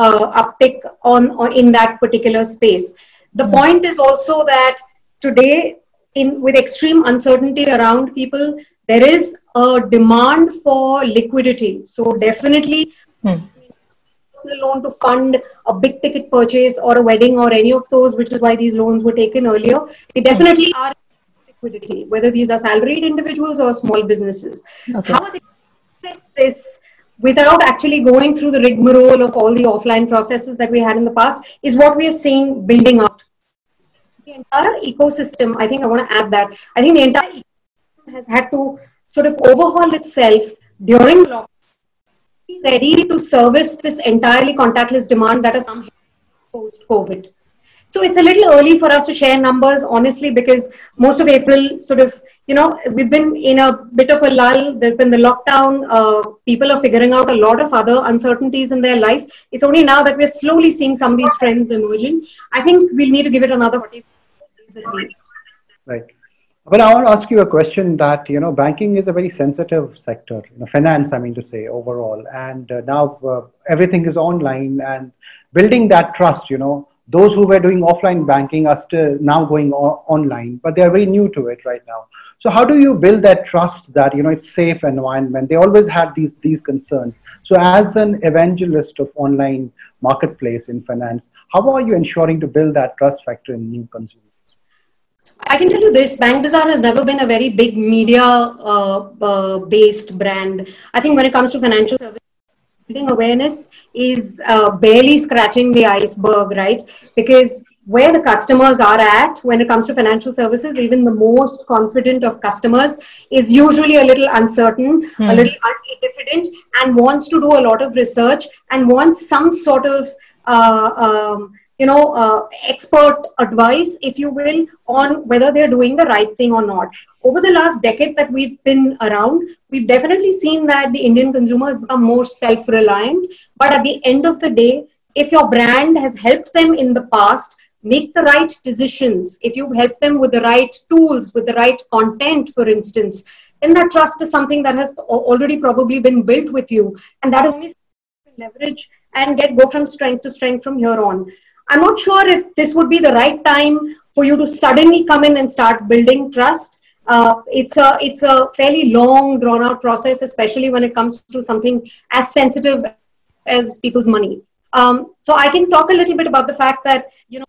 uh, uptick on, on in that particular space. The mm-hmm. point is also that today, in with extreme uncertainty around people, there is a demand for liquidity. So definitely, mm-hmm. loan to fund a big ticket purchase or a wedding or any of those, which is why these loans were taken earlier. They definitely are liquidity, whether these are salaried individuals or small businesses. Okay. How are they access this without actually going through the rigmarole of all the offline processes that we had in the past is what we are seeing building out. The entire ecosystem, I think I want to add that, I think the entire ecosystem has had to sort of overhaul itself during lockdown, be ready to service this entirely contactless demand that has come post-COVID. So it's a little early for us to share numbers, honestly, because most of April sort of, you know, we've been in a bit of a lull. There's been the lockdown. Uh, people are figuring out a lot of other uncertainties in their life. It's only now that we're slowly seeing some of these trends emerging. I think we'll need to give it another forty days at least. Right. But I want to ask you a question that, you know, banking is a very sensitive sector, you know, finance, I mean to say, overall. And uh, now uh, everything is online and building that trust, you know, those who were doing offline banking are still now going online, but they are very new to it right now. So how do you build that trust that, you know, it's safe environment? They always had these, these concerns. So as an evangelist of online marketplace in finance, how are you ensuring to build that trust factor in new consumers? I can tell you this, Bank Bazaar has never been a very big media-based uh, uh, brand. I think when it comes to financial services, building awareness is uh, barely scratching the iceberg, right? Because where the customers are at when it comes to financial services, even the most confident of customers is usually a little uncertain, mm. a little diffident, and wants to do a lot of research and wants some sort of, uh, um, you know, uh, expert advice, if you will, on whether they're doing the right thing or not. Over the last decade that we've been around, we've definitely seen that the Indian consumer has become more self-reliant. But at the end of the day, if your brand has helped them in the past make the right decisions, if you've helped them with the right tools, with the right content, for instance, then that trust is something that has already probably been built with you. And that is only leverage and get go from strength to strength from here on. I'm not sure if this would be the right time for you to suddenly come in and start building trust. Uh, it's a it's a fairly long, drawn-out process, especially when it comes to something as sensitive as people's money. Um, so I can talk a little bit about the fact that, you know,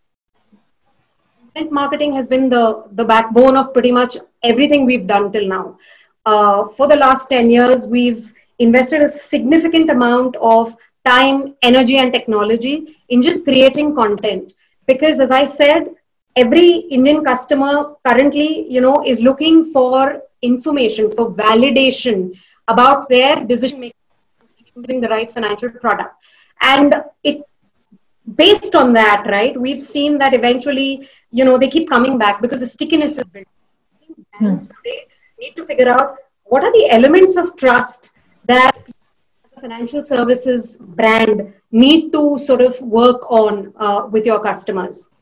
content marketing has been the, the backbone of pretty much everything we've done till now. Uh, for the last ten years, we've invested a significant amount of time, energy, and technology in just creating content. Because as I said, every Indian customer currently, you know, is looking for information, for validation about their decision making, choosing the right financial product. And it, based on that, right, we've seen that eventually, you know, they keep coming back because the stickiness is built. Hmm. So they need to figure out what are the elements of trust that financial services brand need to sort of work on uh, with your customers.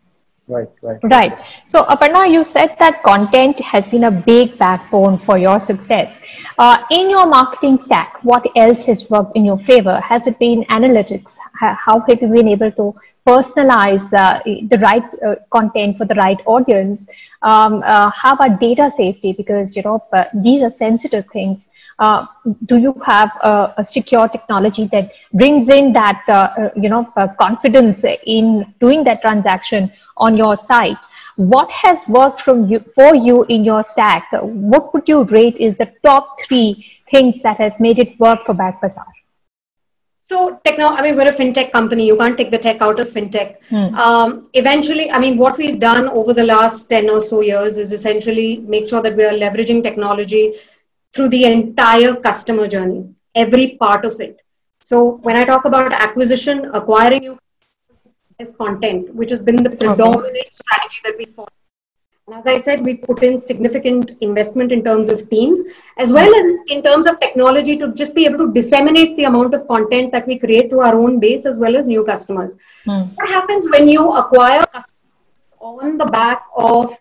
Right, right. Right. So, Aparna, you said that content has been a big backbone for your success. Uh, in your marketing stack, what else has worked in your favor? Has it been analytics? How have you been able to personalize uh, the right uh, content for the right audience? Um, uh, how about data safety? Because, you know, these are sensitive things. Uh, do you have uh, a secure technology that brings in that, uh, you know, uh, confidence in doing that transaction on your site? What has worked from you, for you in your stack? What would you rate is the top three things that has made it work for Bank Bazaar? So, techno, I mean, we're a fintech company. You can't take the tech out of fintech. Hmm. Um, eventually, I mean, what we've done over the last ten or so years is essentially make sure that we are leveraging technology through the entire customer journey, every part of it. So when I talk about acquisition, acquiring new content, which has been the predominant okay. strategy that we follow. And as I said, we put in significant investment in terms of teams, as well as in terms of technology to just be able to disseminate the amount of content that we create to our own base, as well as new customers. Hmm. What happens when you acquire customers on the back of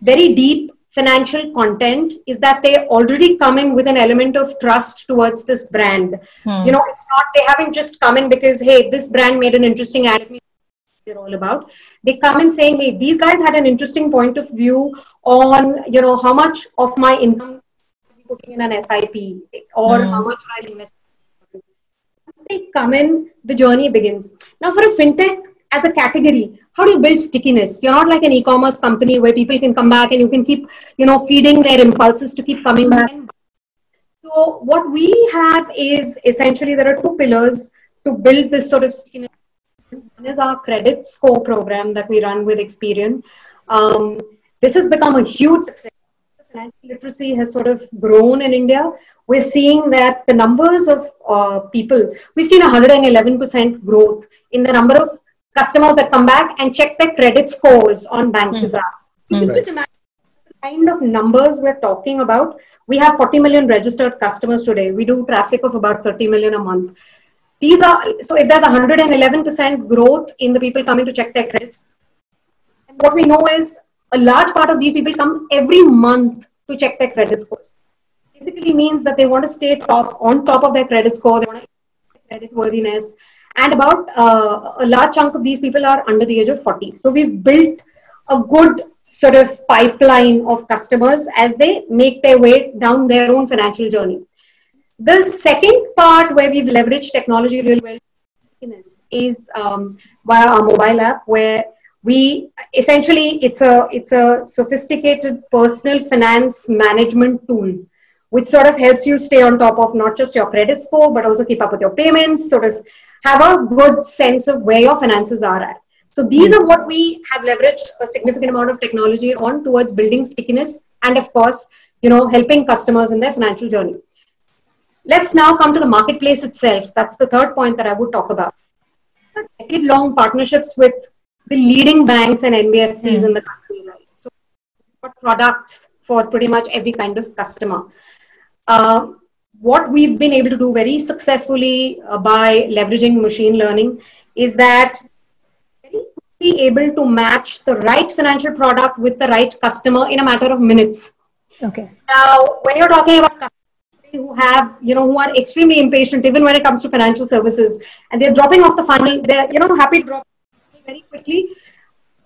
very deep financial content is that they already come in with an element of trust towards this brand. Hmm. You know, it's not, they haven't just come in because, hey, this brand made an interesting ad, let me they're all about. They come in saying, hey, these guys had an interesting point of view on, you know, how much of my income I'm putting in an S I P or hmm. how much I'll invest. Once they come in, the journey begins. Now for a fintech, as a category, how do you build stickiness? You're not like an e-commerce company where people can come back and you can keep, you know, feeding their impulses to keep coming back. So So what we have is essentially there are two pillars to build this sort of stickiness. One is our credit score program that we run with Experian. Um, this has become a huge success. Financial literacy has sort of grown in India. We're seeing that the numbers of uh, people, we've seen one hundred eleven percent growth in the number of customers that come back and check their credit scores on Bank Bazaar. Mm. So mm. you can just imagine the kind of numbers we're talking about. We have forty million registered customers today. We do traffic of about thirty million a month. These are, so if there's one hundred eleven percent growth in the people coming to check their credits, and what we know is a large part of these people come every month to check their credit scores. Basically means that they want to stay top, on top of their credit score, they want to improve their credit worthiness, and about uh, a large chunk of these people are under the age of forty. So we've built a good sort of pipeline of customers as they make their way down their own financial journey. The second part where we've leveraged technology really well is um, via our mobile app, where we essentially, it's a, it's a sophisticated personal finance management tool, which sort of helps you stay on top of not just your credit score, but also keep up with your payments, sort of have a good sense of where your finances are at. So these are what we have leveraged a significant amount of technology on towards building stickiness and, of course, you know, helping customers in their financial journey. Let's now come to the marketplace itself. That's the third point that I would talk about. Decade-long partnerships with the leading banks and N B F Cs mm. in the country, right? So, we've got products for pretty much every kind of customer. Uh, what we've been able to do very successfully uh, by leveraging machine learning is that we're really able to match the right financial product with the right customer in a matter of minutes. Okay. Now, when you're talking about customers who have, you know, who are extremely impatient even when it comes to financial services, and they're dropping off the funnel, they're, you know, happy to drop very quickly.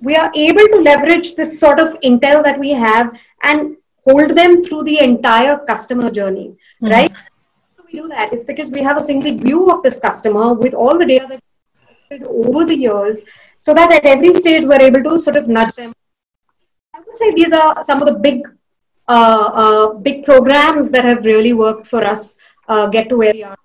We are able to leverage this sort of intel that we have and hold them through the entire customer journey, mm-hmm. right? How do we do that? It's because we have a single view of this customer with all the data that we've collected over the years, so that at every stage we're able to sort of nudge them. I would say these are some of the big Uh, uh, big programs that have really worked for us uh, get to where we are.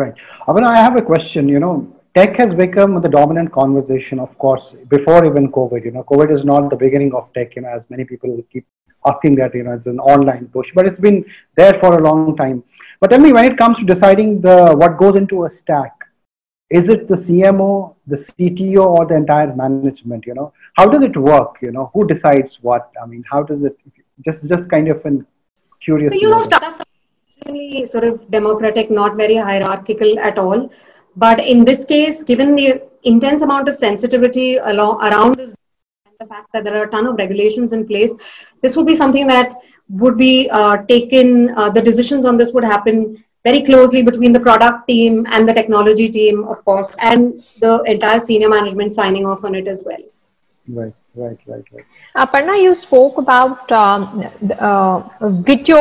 Right. I mean, I have a question. You know, tech has become the dominant conversation, of course, before even COVID. You know, COVID is not the beginning of tech, you know, as many people keep asking that, you know, it's an online push, but it's been there for a long time. But tell me, when it comes to deciding the what goes into a stack, is it the C M O, the C T O, or the entire management? You know, how does it work? You know, who decides what? I mean, how does it... Just, just kind of an curious. So, you know, startups are extremely sort of democratic, not very hierarchical at all. But in this case, given the intense amount of sensitivity along, around this, and the fact that there are a ton of regulations in place, this would be something that would be uh, taken, uh, the decisions on this would happen very closely between the product team and the technology team, of course, and the entire senior management signing off on it as well. Right. Right, right, right. Aparna, you spoke about um, uh, video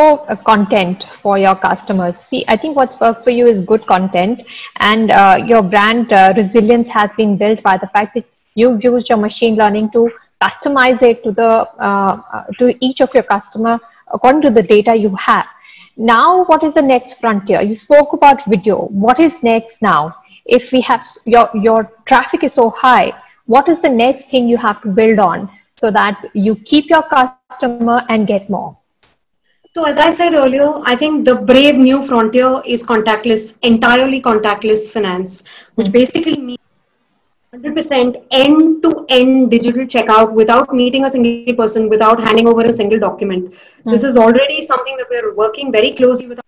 content for your customers. See, I think what's worked for you is good content, and uh, your brand uh, resilience has been built by the fact that you've used your machine learning to customize it to the uh, to each of your customer according to the data you have. Now, what is the next frontier? You spoke about video. What is next now? If we have your your traffic is so high, what is the next thing you have to build on so that you keep your customer and get more? So as I said earlier, I think the brave new frontier is contactless, entirely contactless finance, which basically means one hundred percent end-to-end digital checkout without meeting a single person, without handing over a single document. Mm-hmm. This is already something that we're working very closely with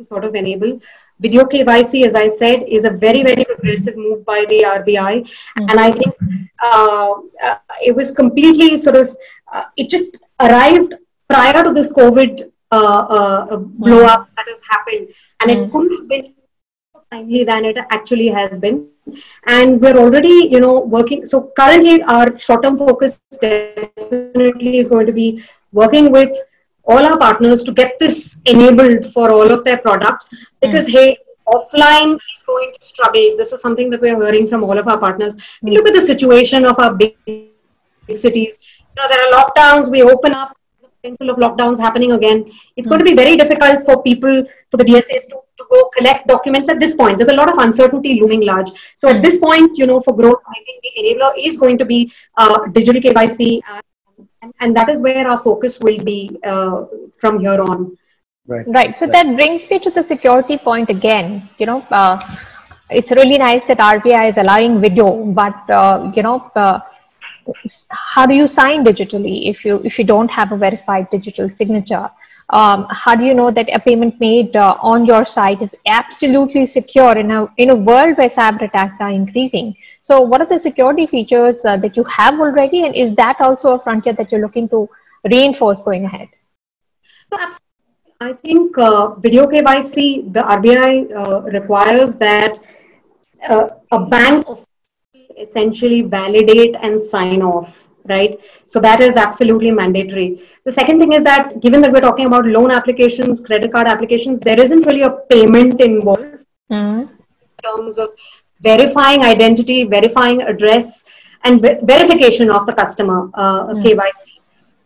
to sort of enable. Video K Y C, as I said, is a very, very progressive move by the R B I. Mm-hmm. And I think uh, uh, it was completely sort of, uh, it just arrived prior to this COVID uh, uh, blow up that has happened. And mm-hmm. it couldn't have been more timely than it actually has been. And we're already, you know, working. So currently our short-term focus definitely is going to be working with all our partners to get this enabled for all of their products, because mm. hey, offline is going to struggle. This is something that we are hearing from all of our partners. Mm. We look at the situation of our big, big cities. You know, there are lockdowns. We open up potential of lockdowns happening again, it's going to be very difficult for people, for the D S As to, to go collect documents at this point. There's a lot of uncertainty looming large. So at this point, you know, for growth, I think the enabler is going to be uh, digital K Y C. And, and that is where our focus will be uh, from here on. Right. Right. So right. That brings me to the security point again. You know, uh, it's really nice that R B I is allowing video, but, uh, you know, uh, how do you sign digitally if you if you don't have a verified digital signature? Um, how do you know that a payment made uh, on your site is absolutely secure in a in a world where cyber attacks are increasing? So, what are the security features uh, that you have already, and is that also a frontier that you're looking to reinforce going ahead? No, absolutely. I think uh, video K Y C, the R B I uh, requires that uh, a bank of essentially validate and sign off, right? So that is absolutely mandatory. The second thing is that given that we're talking about loan applications, credit card applications, there isn't really a payment involved mm. in terms of verifying identity, verifying address, and ver verification of the customer, uh, mm. K Y C.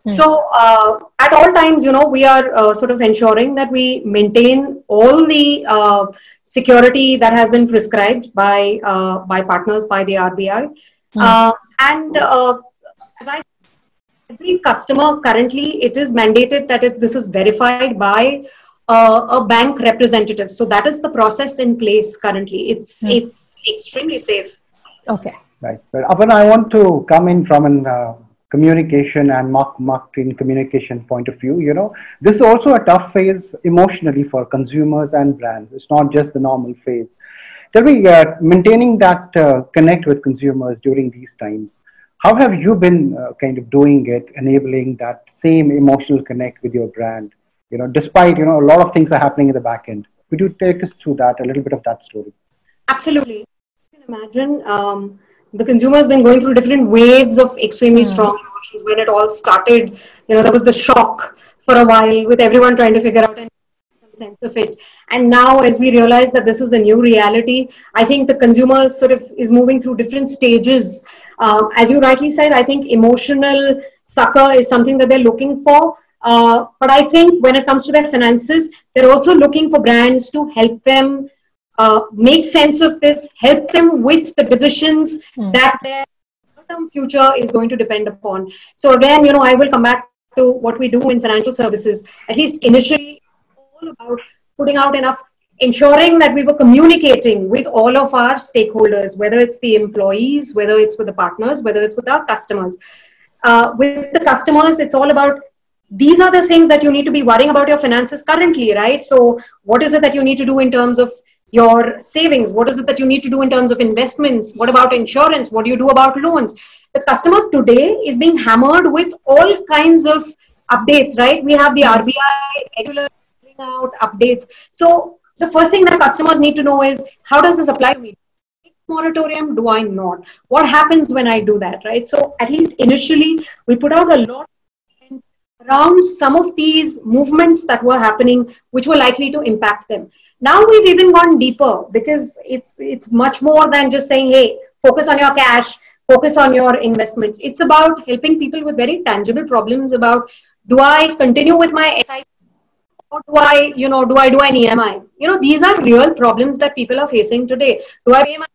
Mm. So uh, at all times, you know, we are uh, sort of ensuring that we maintain all the uh, security that has been prescribed by uh, by partners, by the R B I. Mm. Uh, and uh, as I said, every customer currently, it is mandated that it, this is verified by uh, a bank representative. So that is the process in place currently. It's, mm. it's extremely safe. Okay. Right. But Aparna, I want to come in from an... Uh... communication and marketing communication point of view. You know, this is also a tough phase emotionally for consumers and brands. It's not just the normal phase. Tell me, uh, maintaining that uh, connect with consumers during these times, how have you been uh, kind of doing it, enabling that same emotional connect with your brand? You know, despite, you know, a lot of things are happening in the back end. Could you take us through that, a little bit of that story? Absolutely. You can imagine, um, the consumer has been going through different waves of extremely mm. strong emotions. When it all started, you know, there was the shock for a while with everyone trying to figure out and sense of it. And now as we realize that this is the new reality, I think the consumer sort of is moving through different stages. Uh, as you rightly said, I think emotional succor is something that they're looking for. Uh, but I think when it comes to their finances, they're also looking for brands to help them Uh, make sense of this, help them with the decisions mm. that their long-term future is going to depend upon. So again, you know, I will come back to what we do in financial services, at least initially, all about putting out enough, ensuring that we were communicating with all of our stakeholders, whether it's the employees, whether it's with the partners, whether it's with our customers. Uh, with the customers, it's all about these are the things that you need to be worrying about your finances currently, right? So what is it that you need to do in terms of your savings? What is it that you need to do in terms of investments? What about insurance? What do you do about loans? The customer today is being hammered with all kinds of updates, right? We have the R B I regular out updates. So the first thing that customers need to know is, how does this apply to me? Moratorium, do I not? What happens when I do that, right? So at least initially, we put out a lot around some of these movements that were happening, which were likely to impact them. Now we've even gone deeper, because it's, it's much more than just saying, hey, focus on your cash, focus on your investments. It's about helping people with very tangible problems about, do I continue with my S I P or do I, you know, do I do an E M I? You know, these are real problems that people are facing today. Do I pay my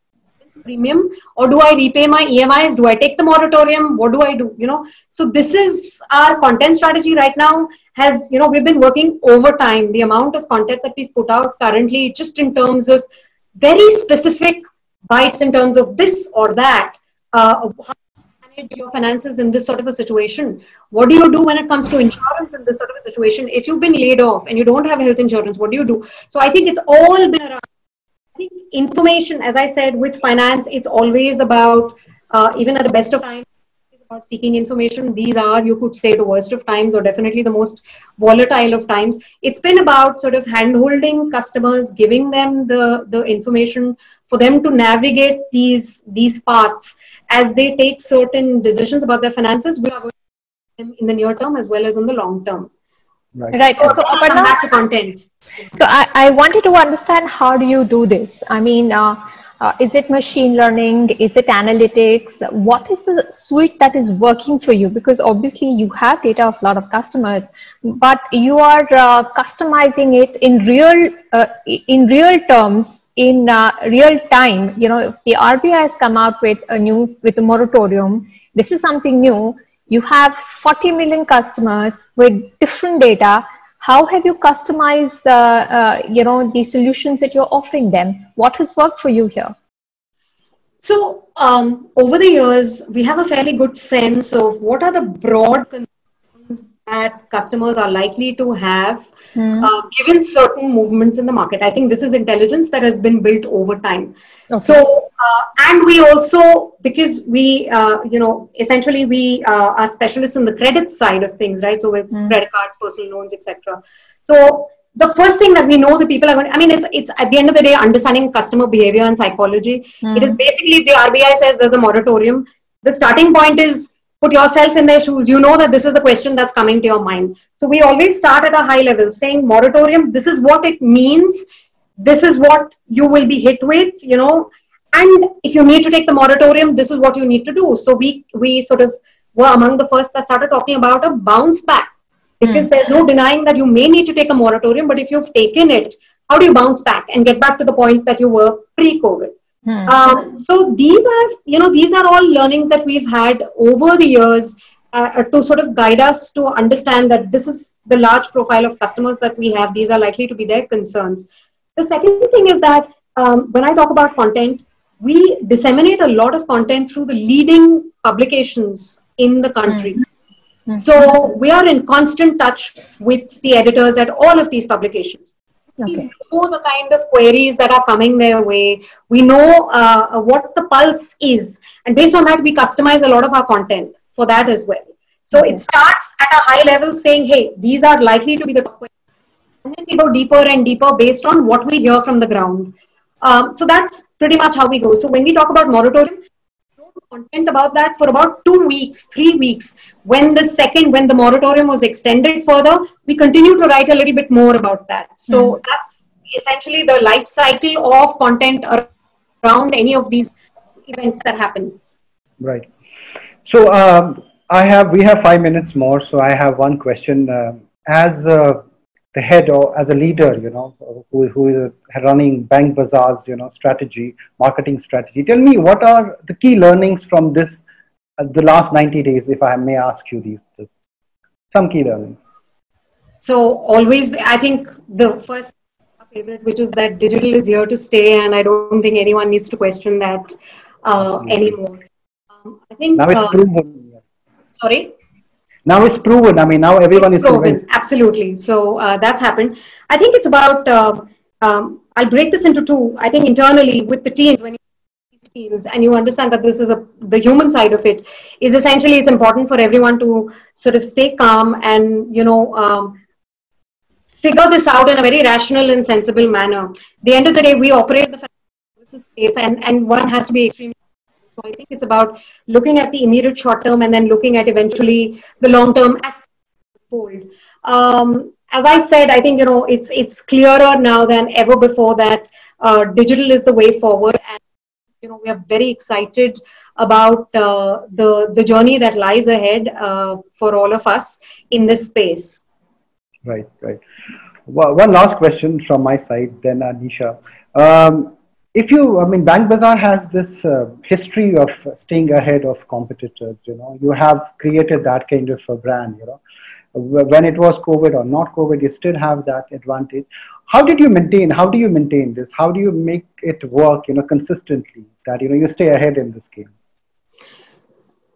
premium or do I repay my E M Is? Do I take the moratorium? What do I do? You know, so this is our content strategy right now. Has, you know, we've been working overtime. The amount of content that we've put out currently, just in terms of very specific bites in terms of this or that, uh, how to manage your finances in this sort of a situation. What do you do when it comes to insurance in this sort of a situation? If you've been laid off and you don't have health insurance, what do you do? So I think it's all been around. I think information, as I said, with finance, it's always about, uh, even at the best of times, seeking information. These are, you could say, the worst of times, or definitely the most volatile of times. It's been about sort of hand-holding customers, giving them the, the information for them to navigate these, these paths as they take certain decisions about their finances. We are going to them in the near term as well as in the long term. Right. Right. So, so Aparna, back to content. So I, I wanted to understand, how do you do this? I mean, uh, Uh, is it machine learning? Is it analytics? What is the suite that is working for you? Because obviously you have data of a lot of customers, but you are uh, customizing it in real, uh, in real terms, in uh, real time. You know, the R B I has come out with a new, with a moratorium. This is something new. You have forty million customers with different data. How have you customized, uh, uh, you know, the solutions that you're offering them? What has worked for you here? So um, over the years, we have a fairly good sense of what are the broad concerns that customers are likely to have mm. uh, given certain movements in the market. I think this is intelligence that has been built over time. Okay. So, uh, and we also, because we, uh, you know, essentially we uh, are specialists in the credit side of things, right? So with mm. credit cards, personal loans, et cetera. So the first thing that we know the people are going to, I mean, it's, it's at the end of the day, understanding customer behavior and psychology. Mm. It is basically, the R B I says there's a moratorium. The starting point is, put yourself in their shoes. You know that this is the question that's coming to your mind. So we always start at a high level saying moratorium, this is what it means. This is what you will be hit with, you know, and if you need to take the moratorium, this is what you need to do. So we, we sort of were among the first that started talking about a bounce back, because mm. there's no denying that you may need to take a moratorium, but if you've taken it, how do you bounce back and get back to the point that you were pre-COVID? Hmm. Um, so these are, you know, these are all learnings that we've had over the years uh, to sort of guide us to understand that this is the large profile of customers that we have. These are likely to be their concerns. The second thing is that um, when I talk about content, we disseminate a lot of content through the leading publications in the country. Hmm. Hmm. So we are in constant touch with the editors at all of these publications. Okay. We know the kind of queries that are coming their way. We know uh, what the pulse is. And based on that, we customize a lot of our content for that as well. So okay. It starts at a high level saying, hey, these are likely to be the top queries. And then we go deeper and deeper based on what we hear from the ground. Um, so that's pretty much how we go. So when we talk about moratorium, we wrote content about that for about two weeks, three weeks. When the second, when the moratorium was extended further, we continue to write a little bit more about that. So mm. that's essentially the life cycle of content around any of these events that happen. Right. So um, I have, we have five minutes more. So I have one question. Uh, as uh, the head or as a leader, you know, who, who is running Bank Bazaar's, you know, strategy, marketing strategy, tell me what are the key learnings from this, uh, the last ninety days, if I may ask you these, these some key learnings. So always, I think the first favorite, which is that digital is here to stay, and I don't think anyone needs to question that uh, anymore. Um, I think now it's uh, proven. Sorry? Now it's proven. I mean, now everyone it's is proven. Convinced. Absolutely. So uh, that's happened. I think it's about, uh, um, I'll break this into two. I think internally with the teams, when you and you understand that this is a, the human side of it, is essentially it's important for everyone to sort of stay calm and, you know, um, figure this out in a very rational and sensible manner. At the end of the day, we operate the services space, and, and one has to be extremely. So I think it's about looking at the immediate short term and then looking at eventually the long term as unfold. Um, as I said, I think, you know, it's, it's clearer now than ever before that uh, digital is the way forward. And, you know, we are very excited about uh, the, the journey that lies ahead uh, for all of us in this space. Right, right. Well, one last question from my side, then Anisha. Um, if you, I mean, Bank Bazaar has this uh, history of staying ahead of competitors, you know, you have created that kind of a brand, you know, when it was COVID or not COVID, you still have that advantage. How did you maintain, how do you maintain this? How do you make it work, you know, consistently that, you know, you stay ahead in this game?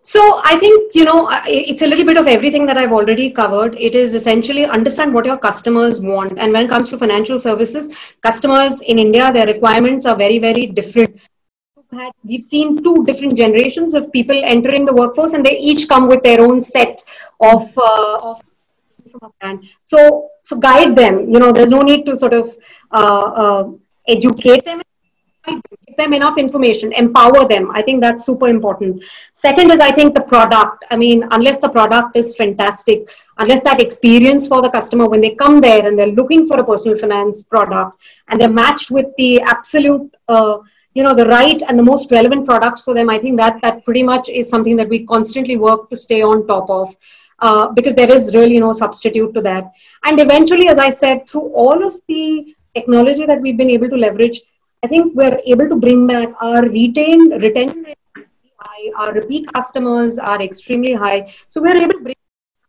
So I think, you know, it's a little bit of everything that I've already covered. It is essentially understand what your customers want. And when it comes to financial services, customers in India, their requirements are very, very different. We've seen two different generations of people entering the workforce, and they each come with their own set of, uh, of so, so guide them, you know, there's no need to sort of uh, uh, educate them. Give them enough information, empower them. I think that's super important. Second is, I think the product. I mean, unless the product is fantastic, unless that experience for the customer when they come there and they're looking for a personal finance product and they're matched with the absolute, uh, you know, the right and the most relevant products for them. I think that that pretty much is something that we constantly work to stay on top of, uh, because there is really no substitute to that. And eventually, as I said, through all of the technology that we've been able to leverage, I think we're able to bring back our retain, retention rates, our repeat customers are extremely high. So we're able to bring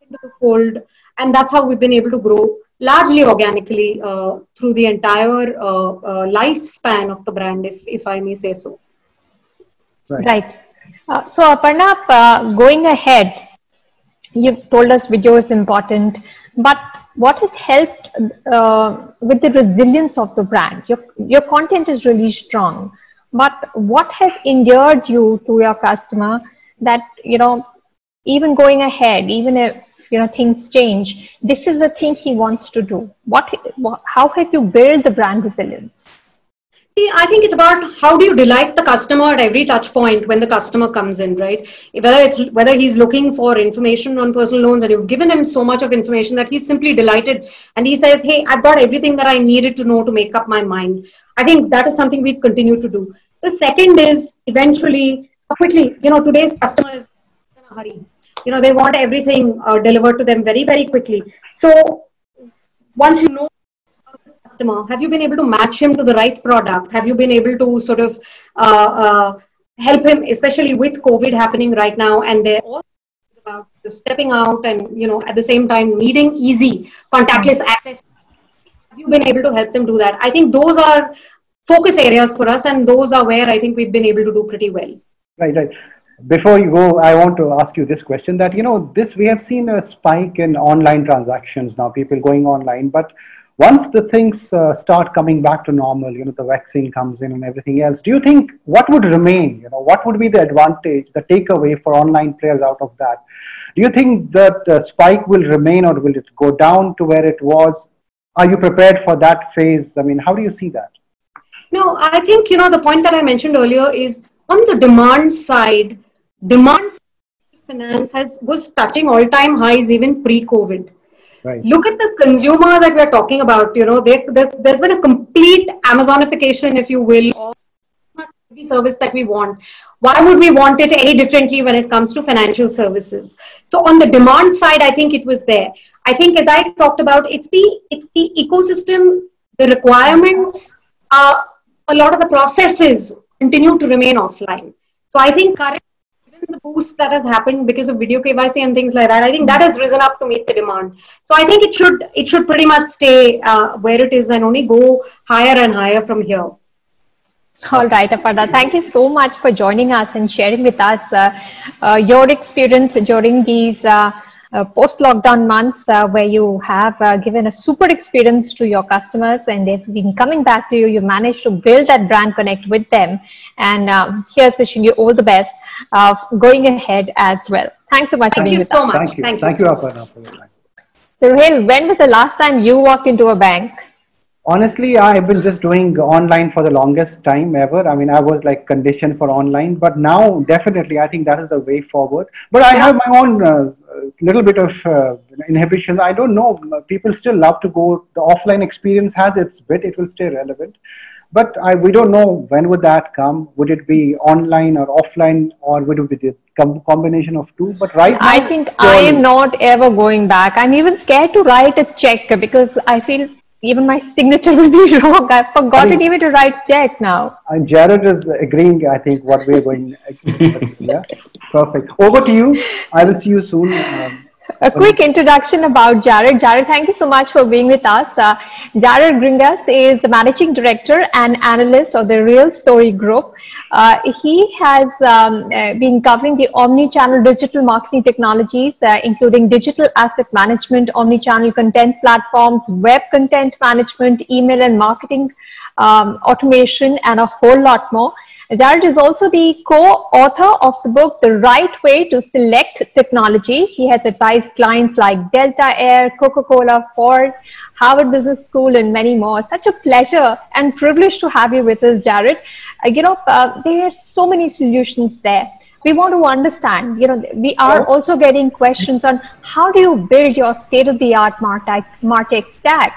into the fold, and that's how we've been able to grow largely organically uh, through the entire uh, uh, lifespan of the brand, if, if I may say so. Right. Right. Uh, so Aparna, uh, going ahead, you've told us video is important, but what has helped uh, with the resilience of the brand? Your, your content is really strong, but what has endeared you to your customer that, you know, even going ahead, even if, you know, things change, this is the thing he wants to do. What, how have you built the brand resilience? See, I think it's about how do you delight the customer at every touch point when the customer comes in, right? Whether it's, whether he's looking for information on personal loans and you've given him so much of information that he's simply delighted and he says, hey, I've got everything that I needed to know to make up my mind. I think that is something we've continued to do. The second is eventually, quickly, you know, today's customer is in a hurry. You know, they want everything uh, delivered to them very, very quickly. So once you know the customer, have you been able to match him to the right product? Have you been able to sort of uh, uh, help him, especially with COVID happening right now? And they're all about stepping out and, you know, at the same time needing easy contactless access. Have you been able to help them do that? I think those are focus areas for us, and those are where I think we've been able to do pretty well. Right, right. Before you go, I want to ask you this question that, you know, this, we have seen a spike in online transactions now, people going online. But once the things uh, start coming back to normal, you know, the vaccine comes in and everything else, do you think what would remain? You know, what would be the advantage, the takeaway for online players out of that? Do you think that the spike will remain, or will it go down to where it was? Are you prepared for that phase? I mean, how do you see that? No, I think, you know, the point that I mentioned earlier is on the demand side. Demand finance has, was touching all-time highs even pre-COVID. Right. Look at the consumer that we're talking about. You know, they, there's, there's been a complete Amazonification, if you will, of every service that we want. Why would we want it any differently when it comes to financial services? So on the demand side, I think it was there. I think, as I talked about, it's the, it's the ecosystem, the requirements, uh, a lot of the processes continue to remain offline. So I think current the boost that has happened because of video K Y C and things like that, I think that has risen up to meet the demand. So I think it should it should pretty much stay uh, where it is and only go higher and higher from here. All right, Aparna, thank you so much for joining us and sharing with us uh, uh, your experience during these uh, uh, post-lockdown months uh, where you have uh, given a super experience to your customers and they've been coming back to you. You managed to build that brand connect with them. And uh, here's wishing you all the best Uh, going ahead as well. Thanks so much. Thank you so much. Thank you. Thank you. Thank you, Aparna, for your time. So, Rohail, when was the last time you walked into a bank? Honestly, I've been just doing online for the longest time ever. I mean, I was like conditioned for online, but now definitely I think that is the way forward. But I yeah. have my own uh, little bit of uh, inhibitions. I don't know. People still love to go. The offline experience has its bit. It will stay relevant. But I, we don't know when would that come. Would it be online or offline, or would it be the com combination of two? But right now, I think I am not ever going back. I'm even scared to write a check because I feel even my signature will be wrong. I've forgotten I mean, even to write check now. And Jared is agreeing, I think, what we're going. Yeah, perfect. Over to you. I will see you soon. Um, A quick introduction about Jared. Jared, thank you so much for being with us. Uh, Jared Gingras is the Managing Director and Analyst of the Real Story Group. Uh, he has um, uh, been covering the omni-channel digital marketing technologies, uh, including digital asset management, omni-channel content platforms, web content management, email and marketing um, automation, and a whole lot more. Jared is also the co-author of the book, The Right Way to Select Technology. He has advised clients like Delta Air, Coca-Cola, Ford, Harvard Business School, and many more. Such a pleasure and privilege to have you with us, Jared. Uh, you know, uh, there are so many solutions there. We want to understand, you know, we are also getting questions on how do you build your state-of-the-art MarTech, MarTech stack?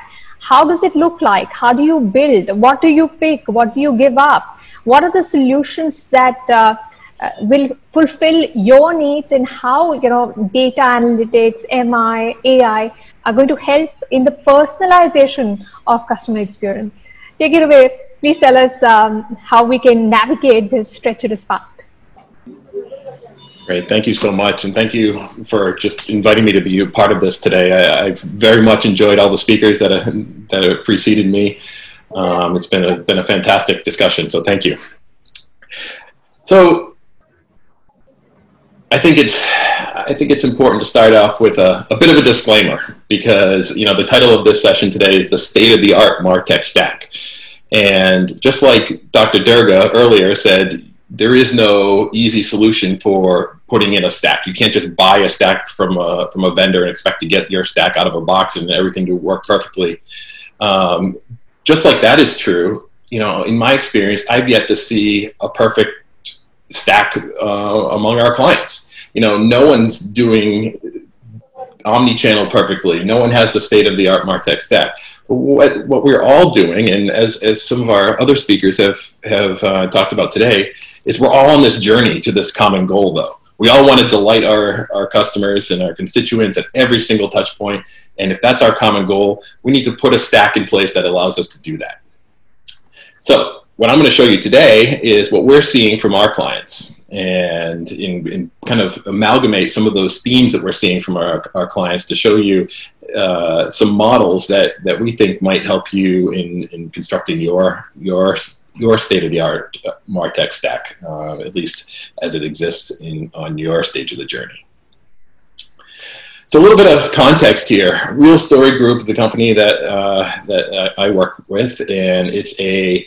How does it look like? How do you build? What do you pick? What do you give up? What are the solutions that uh, uh, will fulfill your needs, and how, you know, data analytics, M I, A I are going to help in the personalization of customer experience? Take it away. Please tell us um, how we can navigate this treacherous path. Great. Thank you so much. And thank you for just inviting me to be a part of this today. I, I've very much enjoyed all the speakers that, uh, that have preceded me. Um, it's been a, been a fantastic discussion, so thank you. So I think it's, I think it's important to start off with a, a bit of a disclaimer, because, you know, the title of this session today is the state-of-the-art MarTech stack. And just like Doctor Durga earlier said, there is no easy solution for putting in a stack. You can't just buy a stack from a, from a vendor and expect to get your stack out of a box and everything to work perfectly. Um, just like that is true, you know, in my experience, I've yet to see a perfect stack uh, among our clients. You know, no one's doing omni-channel perfectly. No one has the state-of-the-art MarTech stack. But what, what we're all doing, and as, as some of our other speakers have, have uh, talked about today, is we're all on this journey to this common goal, though. We all want to delight our, our customers and our constituents at every single touch point. And if that's our common goal, we need to put a stack in place that allows us to do that. So what I'm going to show you today is what we're seeing from our clients, and in, in kind of amalgamate some of those themes that we're seeing from our, our clients to show you uh, some models that, that we think might help you in, in constructing your, your your state-of-the-art MarTech stack, uh, at least as it exists in, on your stage of the journey. So a little bit of context here. Real Story Group, the company that, uh, that I work with, and it's a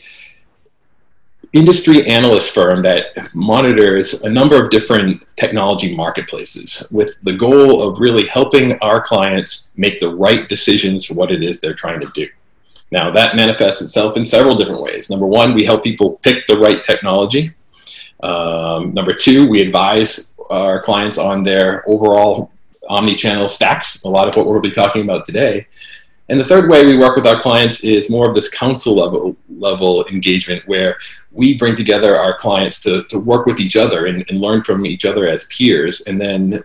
industry analyst firm that monitors a number of different technology marketplaces with the goal of really helping our clients make the right decisions for what it is they're trying to do. Now, that manifests itself in several different ways. Number one, we help people pick the right technology. Um, number two, we advise our clients on their overall omni-channel stacks, a lot of what we'll be talking about today. And the third way we work with our clients is more of this council level, level engagement, where we bring together our clients to, to work with each other and, and learn from each other as peers. And then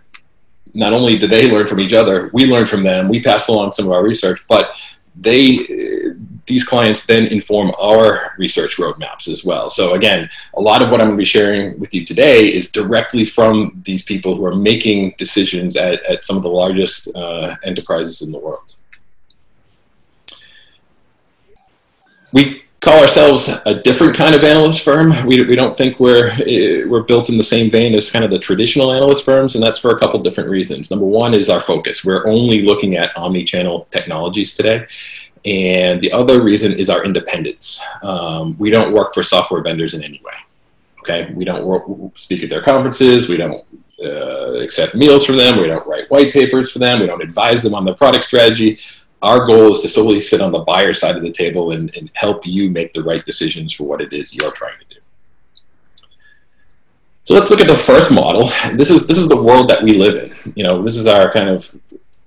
not only do they learn from each other, we learn from them, we pass along some of our research, but they, these clients then inform our research roadmaps as well. So again, a lot of what I'm going to be sharing with you today is directly from these people who are making decisions at, at some of the largest uh, enterprises in the world. We call ourselves a different kind of analyst firm. We, we don't think we're, we're built in the same vein as kind of the traditional analyst firms, and that's for a couple different reasons. Number one is our focus. We're only looking at omni-channel technologies today. And the other reason is our independence. Um, we don't work for software vendors in any way, okay? We don't work, speak at their conferences. We don't uh, accept meals from them. We don't write white papers for them. We don't advise them on their product strategy. Our goal is to solely sit on the buyer side of the table and, and help you make the right decisions for what it is you're trying to do. So let's look at the first model. This is, this is the world that we live in. You know, this is our kind of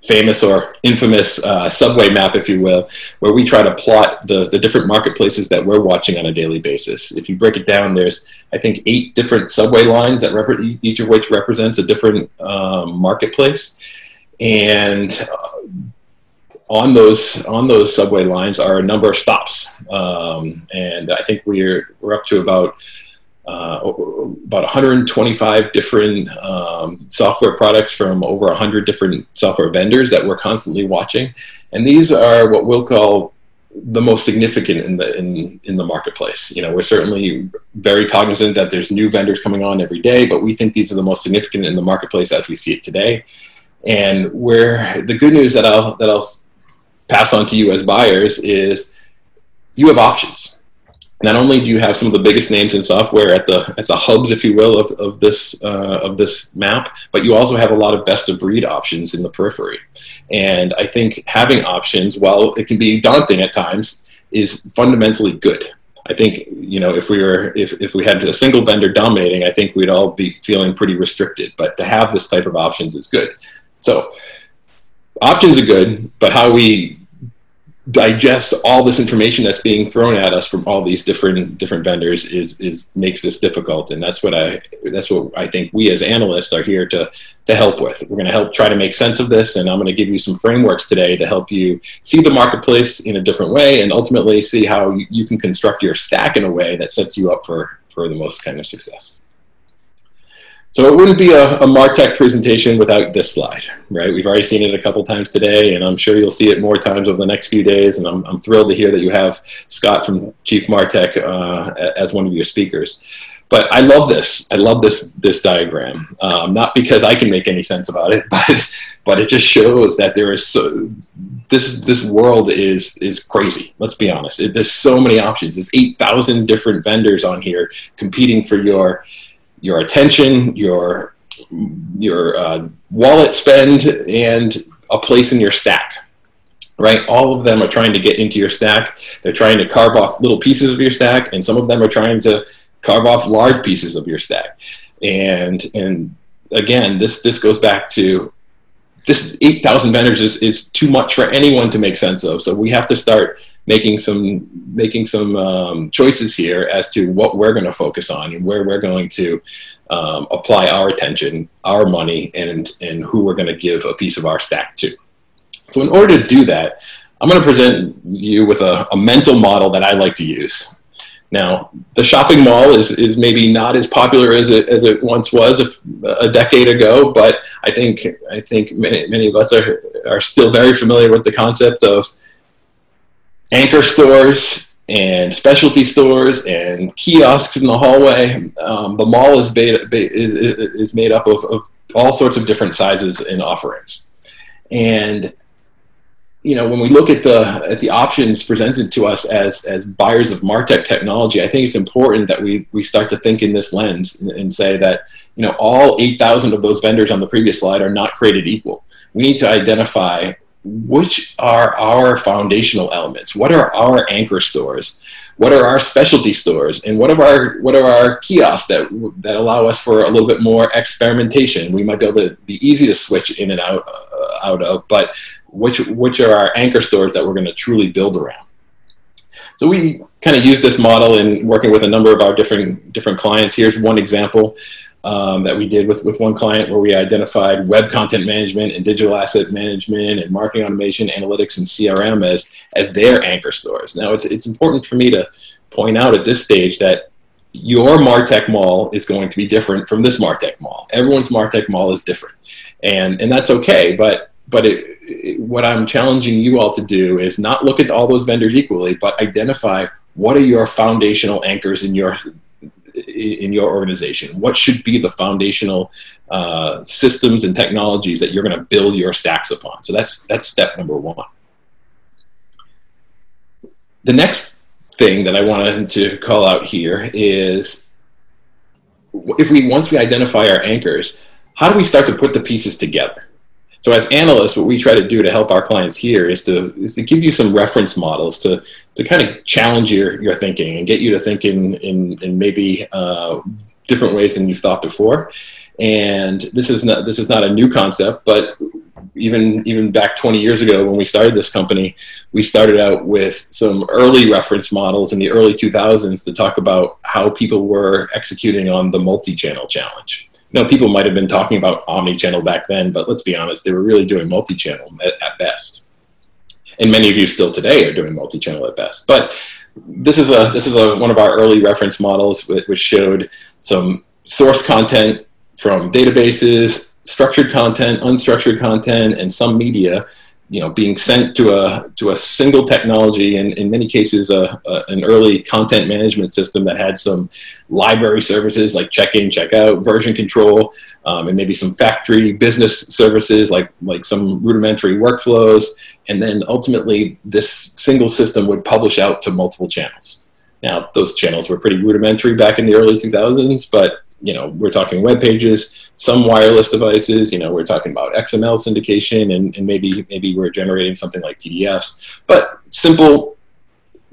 famous or infamous uh, subway map, if you will, where we try to plot the, the different marketplaces that we're watching on a daily basis. If you break it down, there's, I think, eight different subway lines, that rep each of which represents a different um, marketplace. And uh, on those on those subway lines are a number of stops, um, and I think we're we're up to about uh, about one hundred twenty-five different um, software products from over one hundred different software vendors that we're constantly watching, and these are what we'll call the most significant in the in in the marketplace. You know, we're certainly very cognizant that there's new vendors coming on every day, but we think these are the most significant in the marketplace as we see it today. And where the good news that I'll that I'll pass on to you as buyers is you have options. Not only do you have some of the biggest names in software at the at the hubs, if you will, of, of this uh, of this map, but you also have a lot of best of breed options in the periphery. And I think having options, while it can be daunting at times, is fundamentally good. I think, you know, if we were if, if we had a single vendor dominating, I think we'd all be feeling pretty restricted. But to have this type of options is good. So options are good, but how we digest all this information that's being thrown at us from all these different different vendors is is makes this difficult, and that's what I that's what I think we as analysts are here to to help with. We're going to help try to make sense of this, and I'm going to give you some frameworks today to help you see the marketplace in a different way, and ultimately see how you can construct your stack in a way that sets you up for for the most kind of success. So it wouldn't be a, a MarTech presentation without this slide, right? We've already seen it a couple times today, and I'm sure you'll see it more times over the next few days, and I'm, I'm thrilled to hear that you have Scott from Chief MarTech uh, as one of your speakers. But I love this. I love this, this diagram, um, not because I can make any sense about it, but, but it just shows that there is so, this, this world is, is crazy. Let's be honest. It, there's so many options. There's eight thousand different vendors on here competing for your your attention, your your uh, wallet spend, and a place in your stack, right? All of them are trying to get into your stack. They're trying to carve off little pieces of your stack, and some of them are trying to carve off large pieces of your stack. And and again, this this goes back to this eight thousand vendors is, is too much for anyone to make sense of. So we have to start making some making some um, choices here as to what we're going to focus on and where we're going to um, apply our attention, our money, and, and who we're going to give a piece of our stack to. So in order to do that, I'm going to present you with a, a mental model that I like to use. Now, the shopping mall is, is maybe not as popular as it, as it once was a, a decade ago, but I think, I think many, many of us are, are still very familiar with the concept of anchor stores and specialty stores and kiosks in the hallway. Um, the mall is made, is, is made up of, of all sorts of different sizes and offerings. And you know, when we look at the at the options presented to us as as buyers of MarTech technology, I think it's important that we we start to think in this lens and, and say that, you know, all eight thousand of those vendors on the previous slide are not created equal. We need to identify which are our foundational elements. What are our anchor stores? What are our specialty stores? And what are our what are our kiosks that that allow us for a little bit more experimentation? We might be able to be easy to switch in and out uh, out of, but which which are our anchor stores that we're going to truly build around. So we kind of use this model in working with a number of our different different clients. Here's one example um, that we did with, with one client where we identified web content management and digital asset management and marketing automation, analytics, and C R M as, as their anchor stores. Now, it's, it's important for me to point out at this stage that your MarTech mall is going to be different from this MarTech mall. Everyone's MarTech mall is different, and, and that's okay, but But it, it, what I'm challenging you all to do is not look at all those vendors equally, but identify what are your foundational anchors in your in your organization. What should be the foundational uh, systems and technologies that you're going to build your stacks upon? So that's that's step number one. The next thing that I wanted to call out here is if we once we identify our anchors, how do we start to put the pieces together? So as analysts, what we try to do to help our clients here is to, is to give you some reference models to, to kind of challenge your, your thinking and get you to think in, in, in maybe uh, different ways than you've thought before. And this is not, this is not a new concept, but even, even back twenty years ago when we started this company, we started out with some early reference models in the early two thousands to talk about how people were executing on the multi-channel challenge. Now, people might have been talking about omni-channel back then, but let's be honest, they were really doing multi-channel at, at best. And many of you still today are doing multi-channel at best. But this is, a, this is a, one of our early reference models, which showed some source content from databases, structured content, unstructured content, and some media, you know, being sent to a, to a single technology, and in many cases, a, a, an early content management system that had some library services like check-in, check-out, version control, um, and maybe some factory business services like, like some rudimentary workflows. And then ultimately, this single system would publish out to multiple channels. Now, those channels were pretty rudimentary back in the early two thousands, but you know, we're talking web pages, some wireless devices, you know, we're talking about X M L syndication, and, and maybe maybe we're generating something like P D Fs. But simple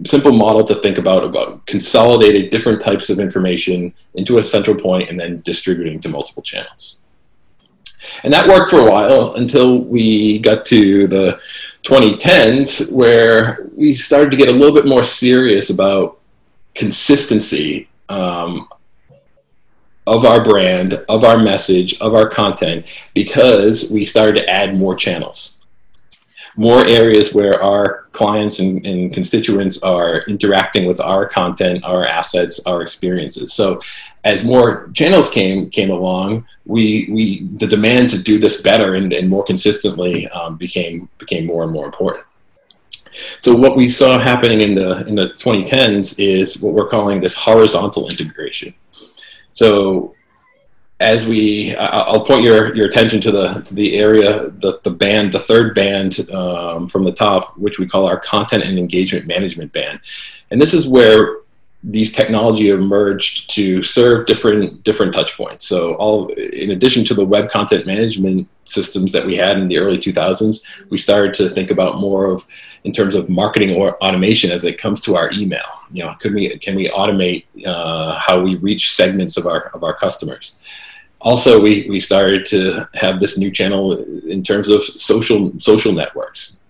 simple model to think about, about consolidated different types of information into a central point and then distributing to multiple channels. And that worked for a while until we got to the twenty tens where we started to get a little bit more serious about consistency um, of our brand, of our message, of our content, because we started to add more channels, more areas where our clients and, and constituents are interacting with our content, our assets, our experiences. So as more channels came came along, we, we the demand to do this better and, and more consistently um, became became more and more important. So what we saw happening in the in the twenty tens is what we're calling this horizontal integration. So as we, I'll point your, your attention to the, to the area, the, the band, the third band um, from the top, which we call our content and engagement management band. And this is where these technology emerged to serve different, different touch points. So all, in addition to the web content management systems that we had in the early two thousands, we started to think about more of, in terms of marketing or automation as it comes to our email. You know, could we, can we automate uh, how we reach segments of our, of our customers? Also, we, we started to have this new channel in terms of social, social networks,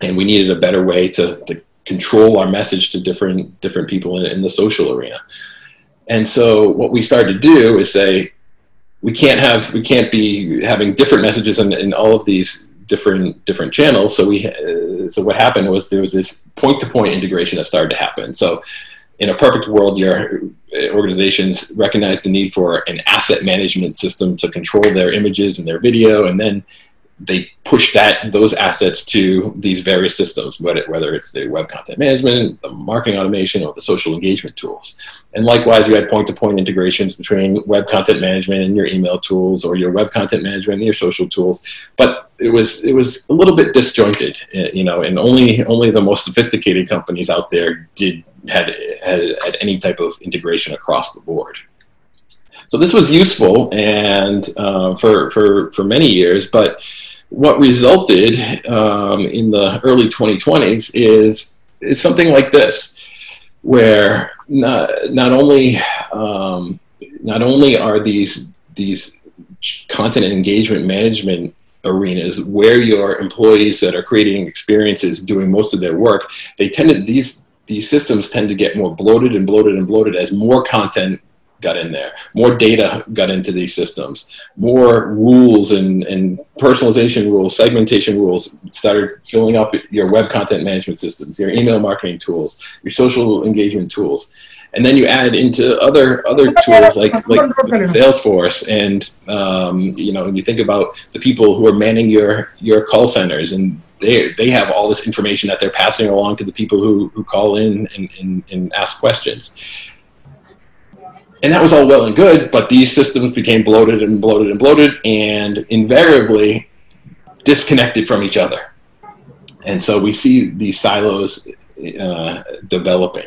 and we needed a better way to, to control our message to different, different people in, in the social arena. And so what we started to do is say, we can't have, we can't be having different messages in, in all of these different, different channels. So we, uh, so what happened was there was this point to point integration that started to happen. So in a perfect world, your organizations recognize the need for an asset management system to control their images and their video, and then they push that those assets to these various systems, whether it's the web content management, the marketing automation, or the social engagement tools. And likewise, you had point-to-point integrations between web content management and your email tools, or your web content management and your social tools. But it was it was a little bit disjointed, you know, and only only the most sophisticated companies out there did had had, had any type of integration across the board. So this was useful and uh, for, for, for many years, but what resulted um, in the early twenty twenties is, is something like this, where not, not only, um, not only are these, these content and engagement management arenas where your employees that are creating experiences doing most of their work, they tend to, these, these systems tend to get more bloated and bloated and bloated as more content got in there, more data got into these systems, more rules and, and personalization rules, segmentation rules started filling up your web content management systems, your email marketing tools, your social engagement tools. And then you add into other other tools like, like Salesforce, and um, you know, you think about the people who are manning your, your call centers, and they, they have all this information that they're passing along to the people who, who call in and, and, and ask questions. And that was all well and good, but these systems became bloated and bloated and bloated and invariably disconnected from each other. And so we see these silos uh, developing.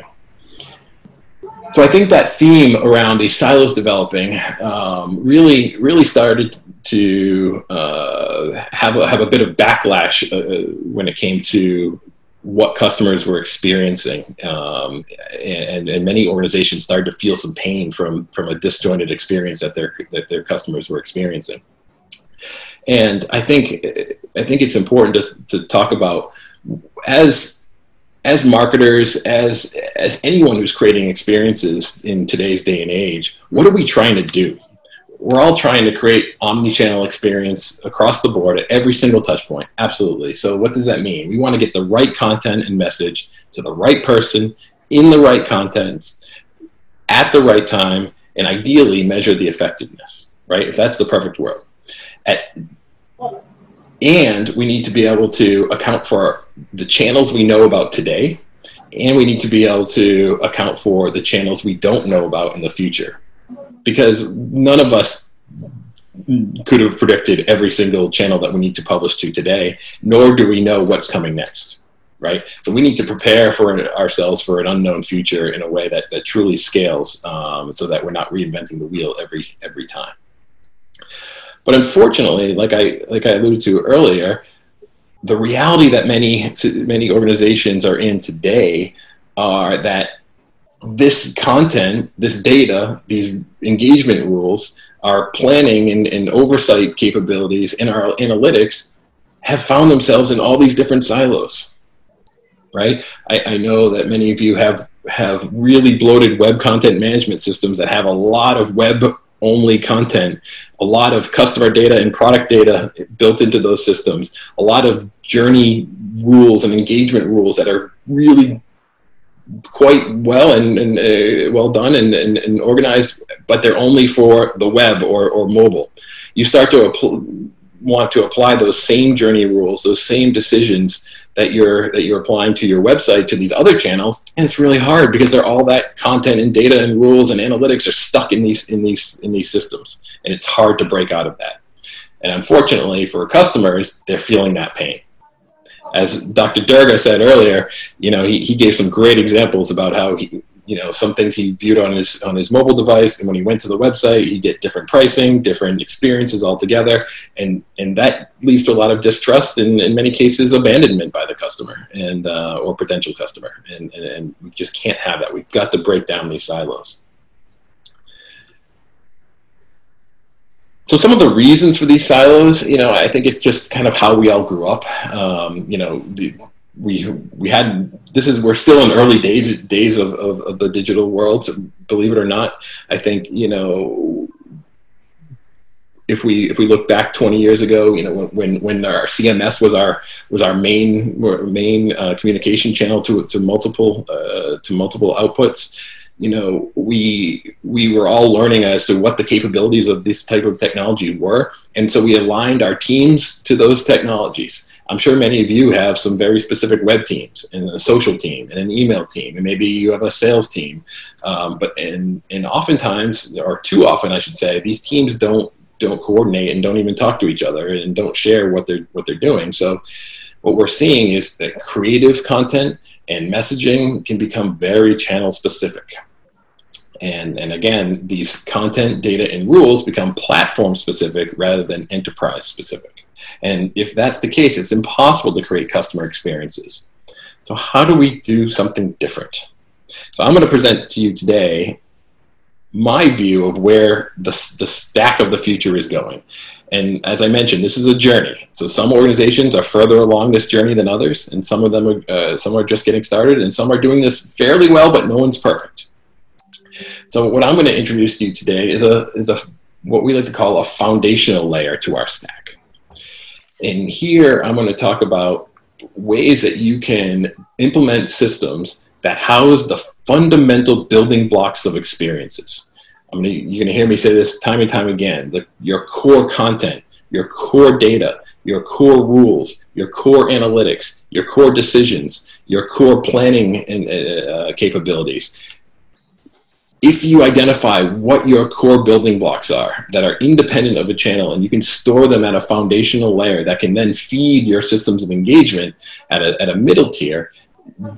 So I think that theme around these silos developing um, really, really started to uh, have, a, have a bit of backlash uh, when it came to what customers were experiencing, um, and, and many organizations started to feel some pain from, from a disjointed experience that their, that their customers were experiencing. And I think, I think it's important to, to talk about, as, as marketers, as, as anyone who's creating experiences in today's day and age, what are we trying to do? We're all trying to create omni-channel experience across the board at every single touch point. Absolutely. So what does that mean? We want to get the right content and message to the right person in the right contents at the right time, and ideally measure the effectiveness, right? If that's the perfect world. At, and we need to be able to account for the channels we know about today, and we need to be able to account for the channels we don't know about in the future. Because none of us could have predicted every single channel that we need to publish to today, nor do we know what's coming next, right? So we need to prepare for ourselves for an unknown future in a way that, that truly scales, um, so that we're not reinventing the wheel every, every time. But unfortunately, like I, like I alluded to earlier, the reality that many, many organizations are in today are that this content, this data, these engagement rules, our planning and, and oversight capabilities, and our analytics have found themselves in all these different silos, right? I, I know that many of you have, have really bloated web content management systems that have a lot of web-only content, a lot of customer data and product data built into those systems, a lot of journey rules and engagement rules that are really quite well and, and uh, well done and, and, and organized, but they're only for the web or, or mobile. You start to apply want to apply those same journey rules, those same decisions that you're that you're applying to your website to these other channels, and it's really hard because they're all that content and data and rules and analytics are stuck in these in these in these systems, and it's hard to break out of that. And unfortunately for customers, they're feeling that pain. As Doctor Durga said earlier, you know, he, he gave some great examples about how he, you know, some things he viewed on his on his mobile device, and when he went to the website, he'd get different pricing, different experiences altogether, and and that leads to a lot of distrust and in many cases abandonment by the customer and uh, or potential customer, and, and and we just can't have that. We've got to break down these silos. So some of the reasons for these silos, you know, I think it's just kind of how we all grew up. Um, you know, the We we had this is we're still in early days days of, of, of the digital world, so believe it or not. I think, you know, if we if we look back twenty years ago, you know, when when our C M S was our was our main main uh, communication channel to to multiple uh, to multiple outputs. You know, we we were all learning as to what the capabilities of this type of technology were, and so we aligned our teams to those technologies. I'm sure many of you have some very specific web teams, and a social team, and an email team, and maybe you have a sales team. Um, but and and oftentimes, or too often, I should say, these teams don't don't coordinate and don't even talk to each other and don't share what they're what they're doing. So what we're seeing is that creative content and messaging can become very channel specific. And, and again, these content, data, and rules become platform specific rather than enterprise specific. And if that's the case, it's impossible to create customer experiences. So how do we do something different? So I'm going to present to you today my view of where the, the stack of the future is going. And as I mentioned, this is a journey. So some organizations are further along this journey than others, and some of them are, uh, some are just getting started, and some are doing this fairly well, but no one's perfect. So what I'm going to introduce to you today is a, is a what we like to call a foundational layer to our stack. And here I'm going to talk about ways that you can implement systems that house the fundamental building blocks of experiences. I mean, you're going to hear me say this time and time again. The, your core content, your core data, your core rules, your core analytics, your core decisions, your core planning and uh, capabilities. If you identify what your core building blocks are that are independent of a channel, and you can store them at a foundational layer that can then feed your systems of engagement at a, at a middle tier,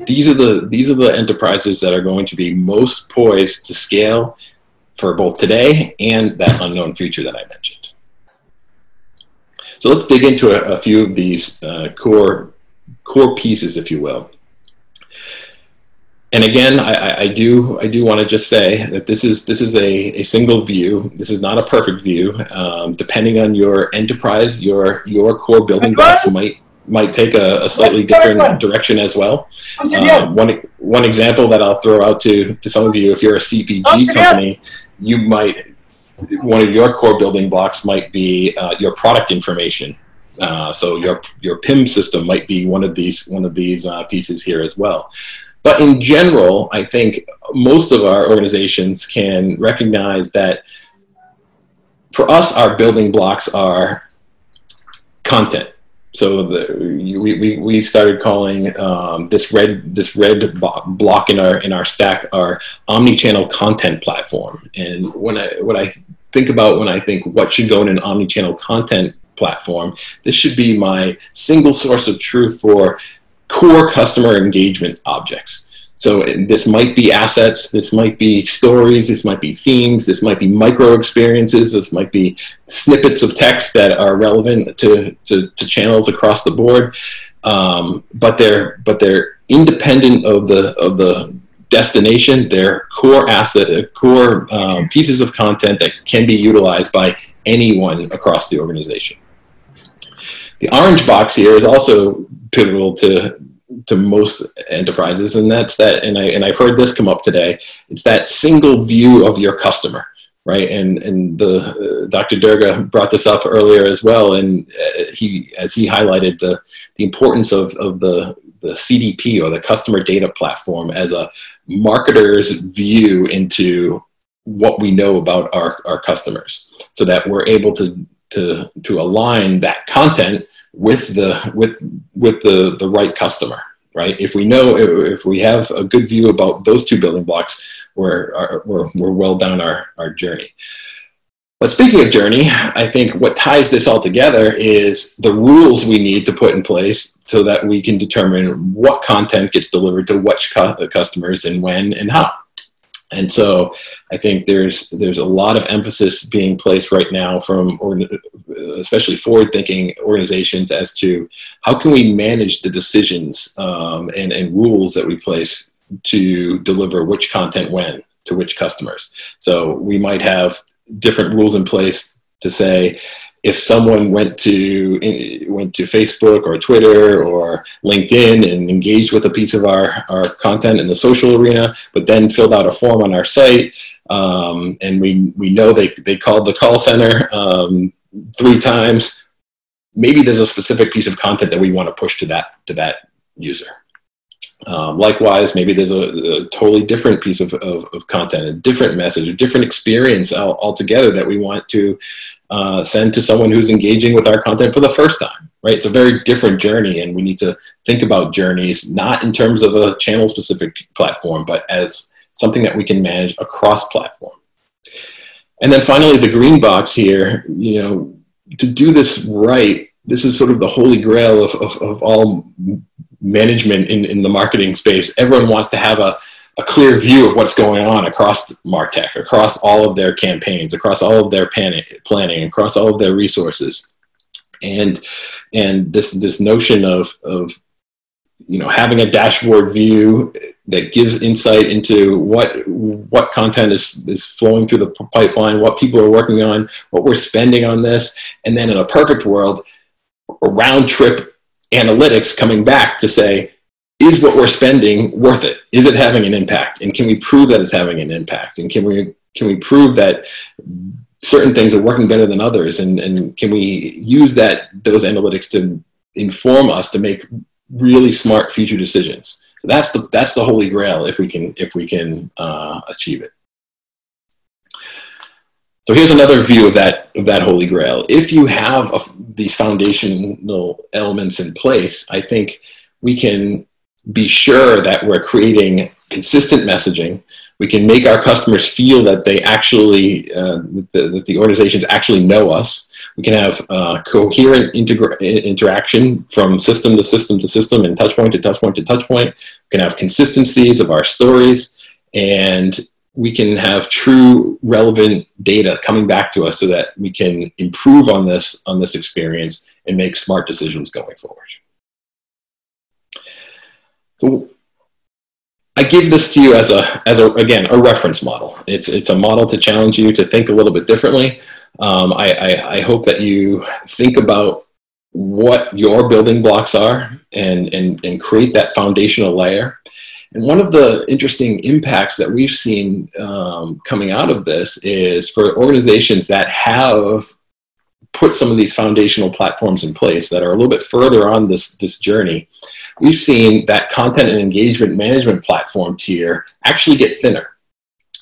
these are the these are the enterprises that are going to be most poised to scale for both today and that unknown future that I mentioned. So let's dig into a, a few of these uh, core, core pieces, if you will. And again, I, I do I do want to just say that this is this is a, a single view. This is not a perfect view. Um, depending on your enterprise, your your core building blocks might might take a, a slightly different direction as well. Um, one one example that I'll throw out to to some of you, if you're a C P G company, you might one of your core building blocks might be uh, your product information. Uh, so your your P I M system might be one of these one of these uh, pieces here as well. But in general, I think most of our organizations can recognize that for us, our building blocks are content. So the, we, we, we started calling um, this red, this red block in our, in our stack our omnichannel content platform. And when I, what I think about when I think what should go in an omnichannel content platform, this should be my single source of truth for core customer engagement objects. So this might be assets, this might be stories, this might be themes, this might be micro experiences, this might be snippets of text that are relevant to, to, to channels across the board. Um, but they're but they're independent of the of the destination. They're core asset, core um, pieces of content that can be utilized by anyone across the organization. The orange box here is also pivotal to to most enterprises, and that's that. And I and I've heard this come up today. It's that single view of your customer, right? And and the uh, Doctor Durga brought this up earlier as well, and uh, he as he highlighted the the importance of of the the C D P, or the customer data platform, as a marketer's view into what we know about our, our customers, so that we're able to to to align that content with the with with the the right customer, right? If we know if we have a good view about those two building blocks, we're we're we're well down our our journey. But speaking of journey, I think what ties this all together is the rules we need to put in place so that we can determine what content gets delivered to which customers and when and how. And so I think there's there's a lot of emphasis being placed right now from especially forward-thinking organizations as to how can we manage the decisions um, and, and rules that we place to deliver which content when to which customers. So we might have different rules in place to say, if someone went to went to Facebook or Twitter or LinkedIn and engaged with a piece of our, our content in the social arena, but then filled out a form on our site, um, and we, we know they, they called the call center um, three times, maybe there's a specific piece of content that we want to push to that, to that user. Um, likewise, maybe there's a, a totally different piece of, of, of content, a different message, a different experience altogether that we want to uh, send to someone who's engaging with our content for the first time, right? It's a very different journey, and we need to think about journeys, not in terms of a channel-specific platform, but as something that we can manage across platform. And then finally, the green box here, you know, to do this right, this is sort of the holy grail of, of, of all management in, in the marketing space. Everyone wants to have a, a clear view of what's going on across MarTech, across all of their campaigns, across all of their planning, across all of their resources. And, and this, this notion of, of, you know, having a dashboard view that gives insight into what, what content is, is flowing through the pipeline, what people are working on, what we're spending on this. And then in a perfect world, a round trip analytics coming back to say, is what we're spending worth it? Is it having an impact? And can we prove that it's having an impact? And can we, can we prove that certain things are working better than others? And, and can we use that, those analytics to inform us to make really smart future decisions? So that's the, that's the holy grail if we can, if we can uh, achieve it. So here's another view of that, of that holy grail. If you have a, these foundational elements in place, I think we can be sure that we're creating consistent messaging. We can make our customers feel that they actually, uh, the, that the organizations actually know us. We can have uh, coherent integra interaction from system to system to system and touchpoint to touchpoint to touchpoint. We can have consistencies of our stories, and we can have true relevant data coming back to us so that we can improve on this, on this experience and make smart decisions going forward. So I give this to you as a, as a, again, a reference model. It's, it's a model to challenge you to think a little bit differently. Um, I, I, I hope that you think about what your building blocks are and, and, and create that foundational layer. And one of the interesting impacts that we've seen um, coming out of this is for organizations that have put some of these foundational platforms in place that are a little bit further on this, this journey, we've seen that content and engagement management platform tier actually get thinner,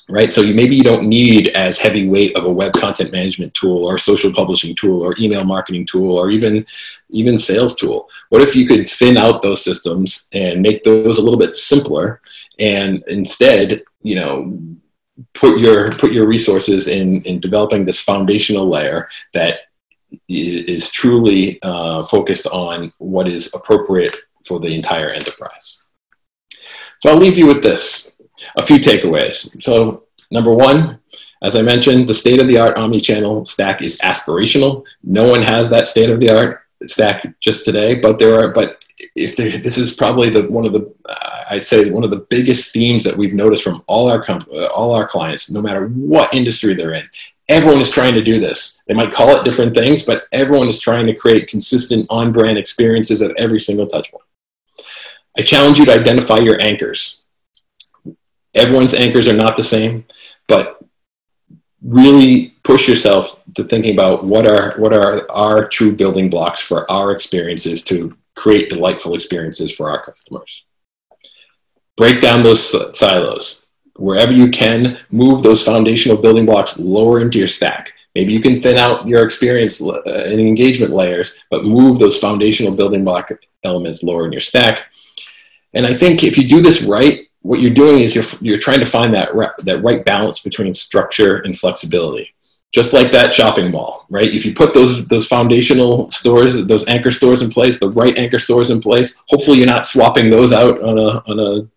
right? So you, maybe you don't need as heavyweight of a web content management tool or social publishing tool or email marketing tool or even, even sales tool. What if you could thin out those systems and make those a little bit simpler, and instead, you know, put your, put your resources in, in developing this foundational layer that is truly uh, focused on what is appropriate for the entire enterprise. So I'll leave you with this. A few takeaways. So number one, as I mentioned, the state-of-the-art omnichannel stack is aspirational. No one has that state-of-the-art stack just today, but there are, but if there, this is probably the, one of the, uh, I'd say one of the biggest themes that we've noticed from all our, comp all our clients, no matter what industry they're in. everyone is trying to do this. They might call it different things, but everyone is trying to create consistent on-brand experiences at every single touch point. I challenge you to identify your anchors. Everyone's anchors are not the same, but really push yourself to thinking about what are, what are our true building blocks for our experiences to create delightful experiences for our customers. Break down those silos. Wherever you can, move those foundational building blocks lower into your stack. Maybe you can thin out your experience and engagement layers, but move those foundational building block elements lower in your stack. And I think if you do this right, what you're doing is you're, you're trying to find that, that right balance between structure and flexibility. Just like that shopping mall, right? If you put those, those foundational stores, those anchor stores in place, the right anchor stores in place, hopefully you're not swapping those out on a, on a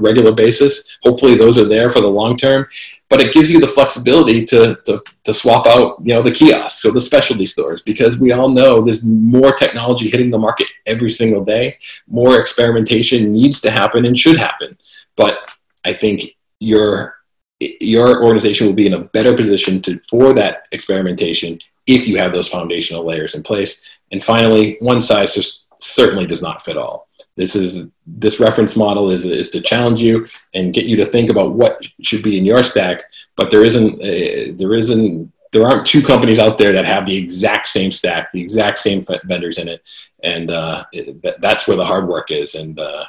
regular basis. Hopefully those are there for the long term, but it gives you the flexibility to, to, to swap out, you know, the kiosks or the specialty stores, because we all know there's more technology hitting the market every single day. More experimentation needs to happen and should happen. But I think your, your organization will be in a better position to, for that experimentation if you have those foundational layers in place. And finally, one size just certainly does not fit all. This, is, this reference model is, is to challenge you and get you to think about what should be in your stack, but there, isn't a, there, isn't, there aren't two companies out there that have the exact same stack, the exact same vendors in it, and uh, that's where the hard work is. And uh,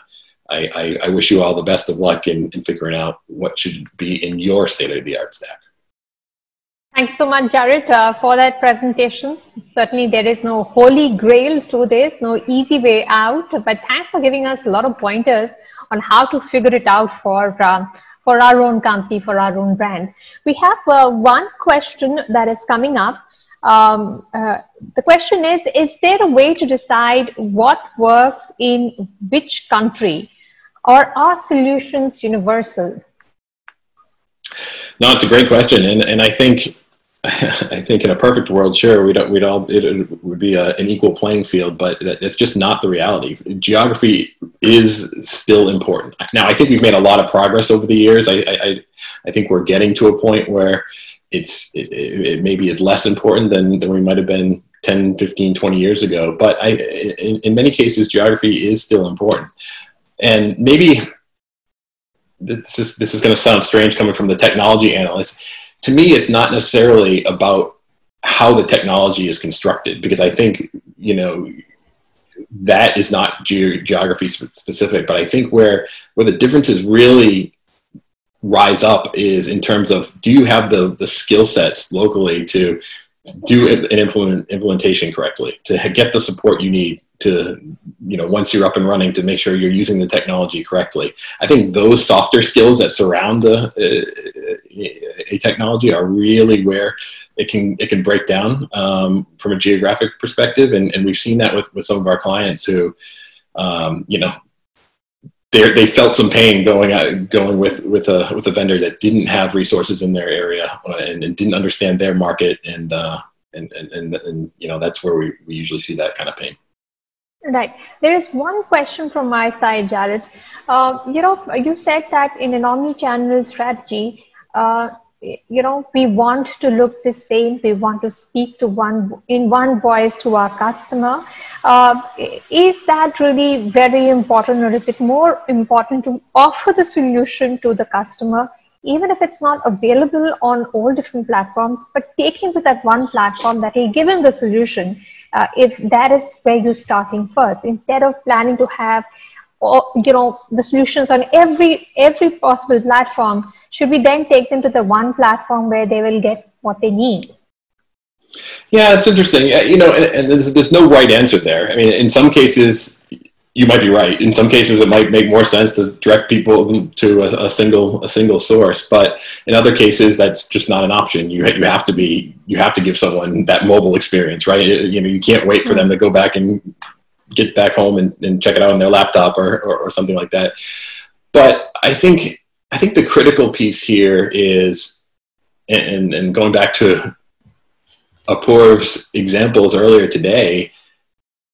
I, I wish you all the best of luck in, in figuring out what should be in your state-of-the-art stack. Thanks so much, Jared, uh, for that presentation. Certainly there is no holy grail to this, no easy way out, but thanks for giving us a lot of pointers on how to figure it out for, uh, for our own company, for our own brand. We have uh, one question that is coming up. Um, uh, the question is, is there a way to decide what works in which country? Or are solutions universal? No, it's a great question, and and I think I think in a perfect world, sure, we'd we'd all it, it would be a, an equal playing field, but it's just not the reality. Geography is still important. Now, I think we've made a lot of progress over the years. I I I think we're getting to a point where it's it, it maybe is less important than than we might have been ten, fifteen, twenty years ago. But I in, in many cases, geography is still important. And maybe this is, this is going to sound strange coming from the technology analyst. To me, it's not necessarily about how the technology is constructed, because I think, you know, that is not ge geography specific, but I think where, where the differences really rise up is in terms of, do you have the, the skill sets locally to do an implement, implementation correctly, to get the support you need to, you know, once you're up and running, to make sure you're using the technology correctly. I think those softer skills that surround a, a, a technology are really where it can, it can break down um, from a geographic perspective. And, and we've seen that with, with some of our clients who, um, you know, they felt some pain going out, going with with a with a vendor that didn't have resources in their area and, and didn't understand their market, and uh, and, and and and you know, that's where we, we usually see that kind of pain. Right. There is one question from my side, Jared. Uh, you know, you said that in an omni-channel strategy, uh, you know, we want to look the same. We want to speak to one in one voice to our customer. Uh, is that really very important, or is it more important to offer the solution to the customer, even if it's not available on all different platforms, but take him to that one platform that will give him the solution? Uh, if that is where you're starting first, instead of planning to have Or, you know, the solutions on every every possible platform, should we then take them to the one platform where they will get what they need? Yeah, it's interesting. You know, and, and there's, there's no right answer there. I mean, in some cases, you might be right. In some cases, it might make more sense to direct people to a, a single a single source. But in other cases, that's just not an option. You you have to be you have to give someone that mobile experience, right? You know, you can't wait for them to go back and get back home and, and check it out on their laptop or, or, or something like that. But I think, I think the critical piece here is, and, and going back to Apoorva's examples earlier today,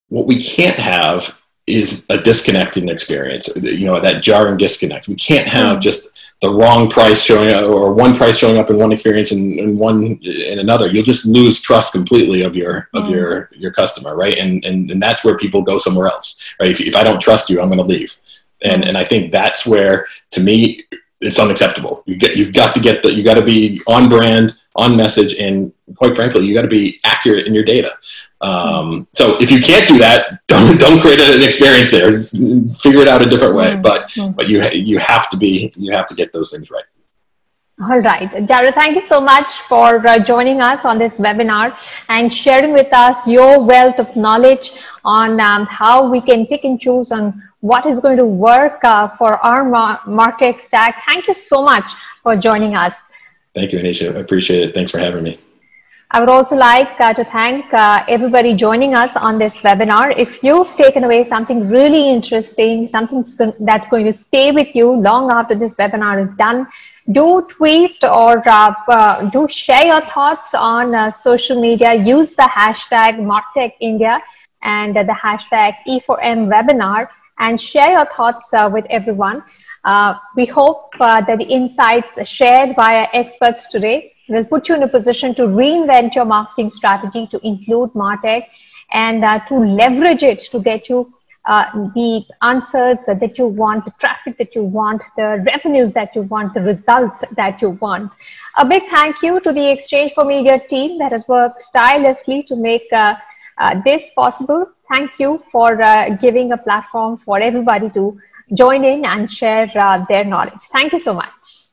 what we can't have is a disconnected experience, you know, that jarring disconnect. We can't have just the wrong price showing up, or one price showing up in one experience and, and one in another, you'll just lose trust completely of your, of mm. your, your customer. Right. And, and, and that's where people go somewhere else, right? If, if I don't trust you, I'm going to leave. And, and I think that's where, to me, it's unacceptable. You get, you've got to get the, you got to be on brand, on message, and quite frankly, you got to be accurate in your data. Um, so if you can't do that, don't don't create an experience there. Just figure it out a different way. Mm-hmm. But mm-hmm. but you you have to be you have to get those things right. All right, Jared, thank you so much for uh, joining us on this webinar and sharing with us your wealth of knowledge on um, how we can pick and choose on what is going to work uh, for our mar MarTech stack. Thank you so much for joining us. Thank you, Anisha. I appreciate it. Thanks for having me. I would also like uh, to thank uh, everybody joining us on this webinar. If you've taken away something really interesting, something that's going to stay with you long after this webinar is done, do tweet or uh, uh, do share your thoughts on uh, social media. Use the hashtag MarTech India and uh, the hashtag E four M webinar, and share your thoughts uh, with everyone. Uh, we hope uh, that the insights shared by our experts today will put you in a position to reinvent your marketing strategy to include MarTech and uh, to leverage it to get you Uh, the answers that you want, the traffic that you want, the revenues that you want, the results that you want. A big thank you to the Exchange for Media team that has worked tirelessly to make uh, uh, this possible. Thank you for uh, giving a platform for everybody to join in and share uh, their knowledge. Thank you so much.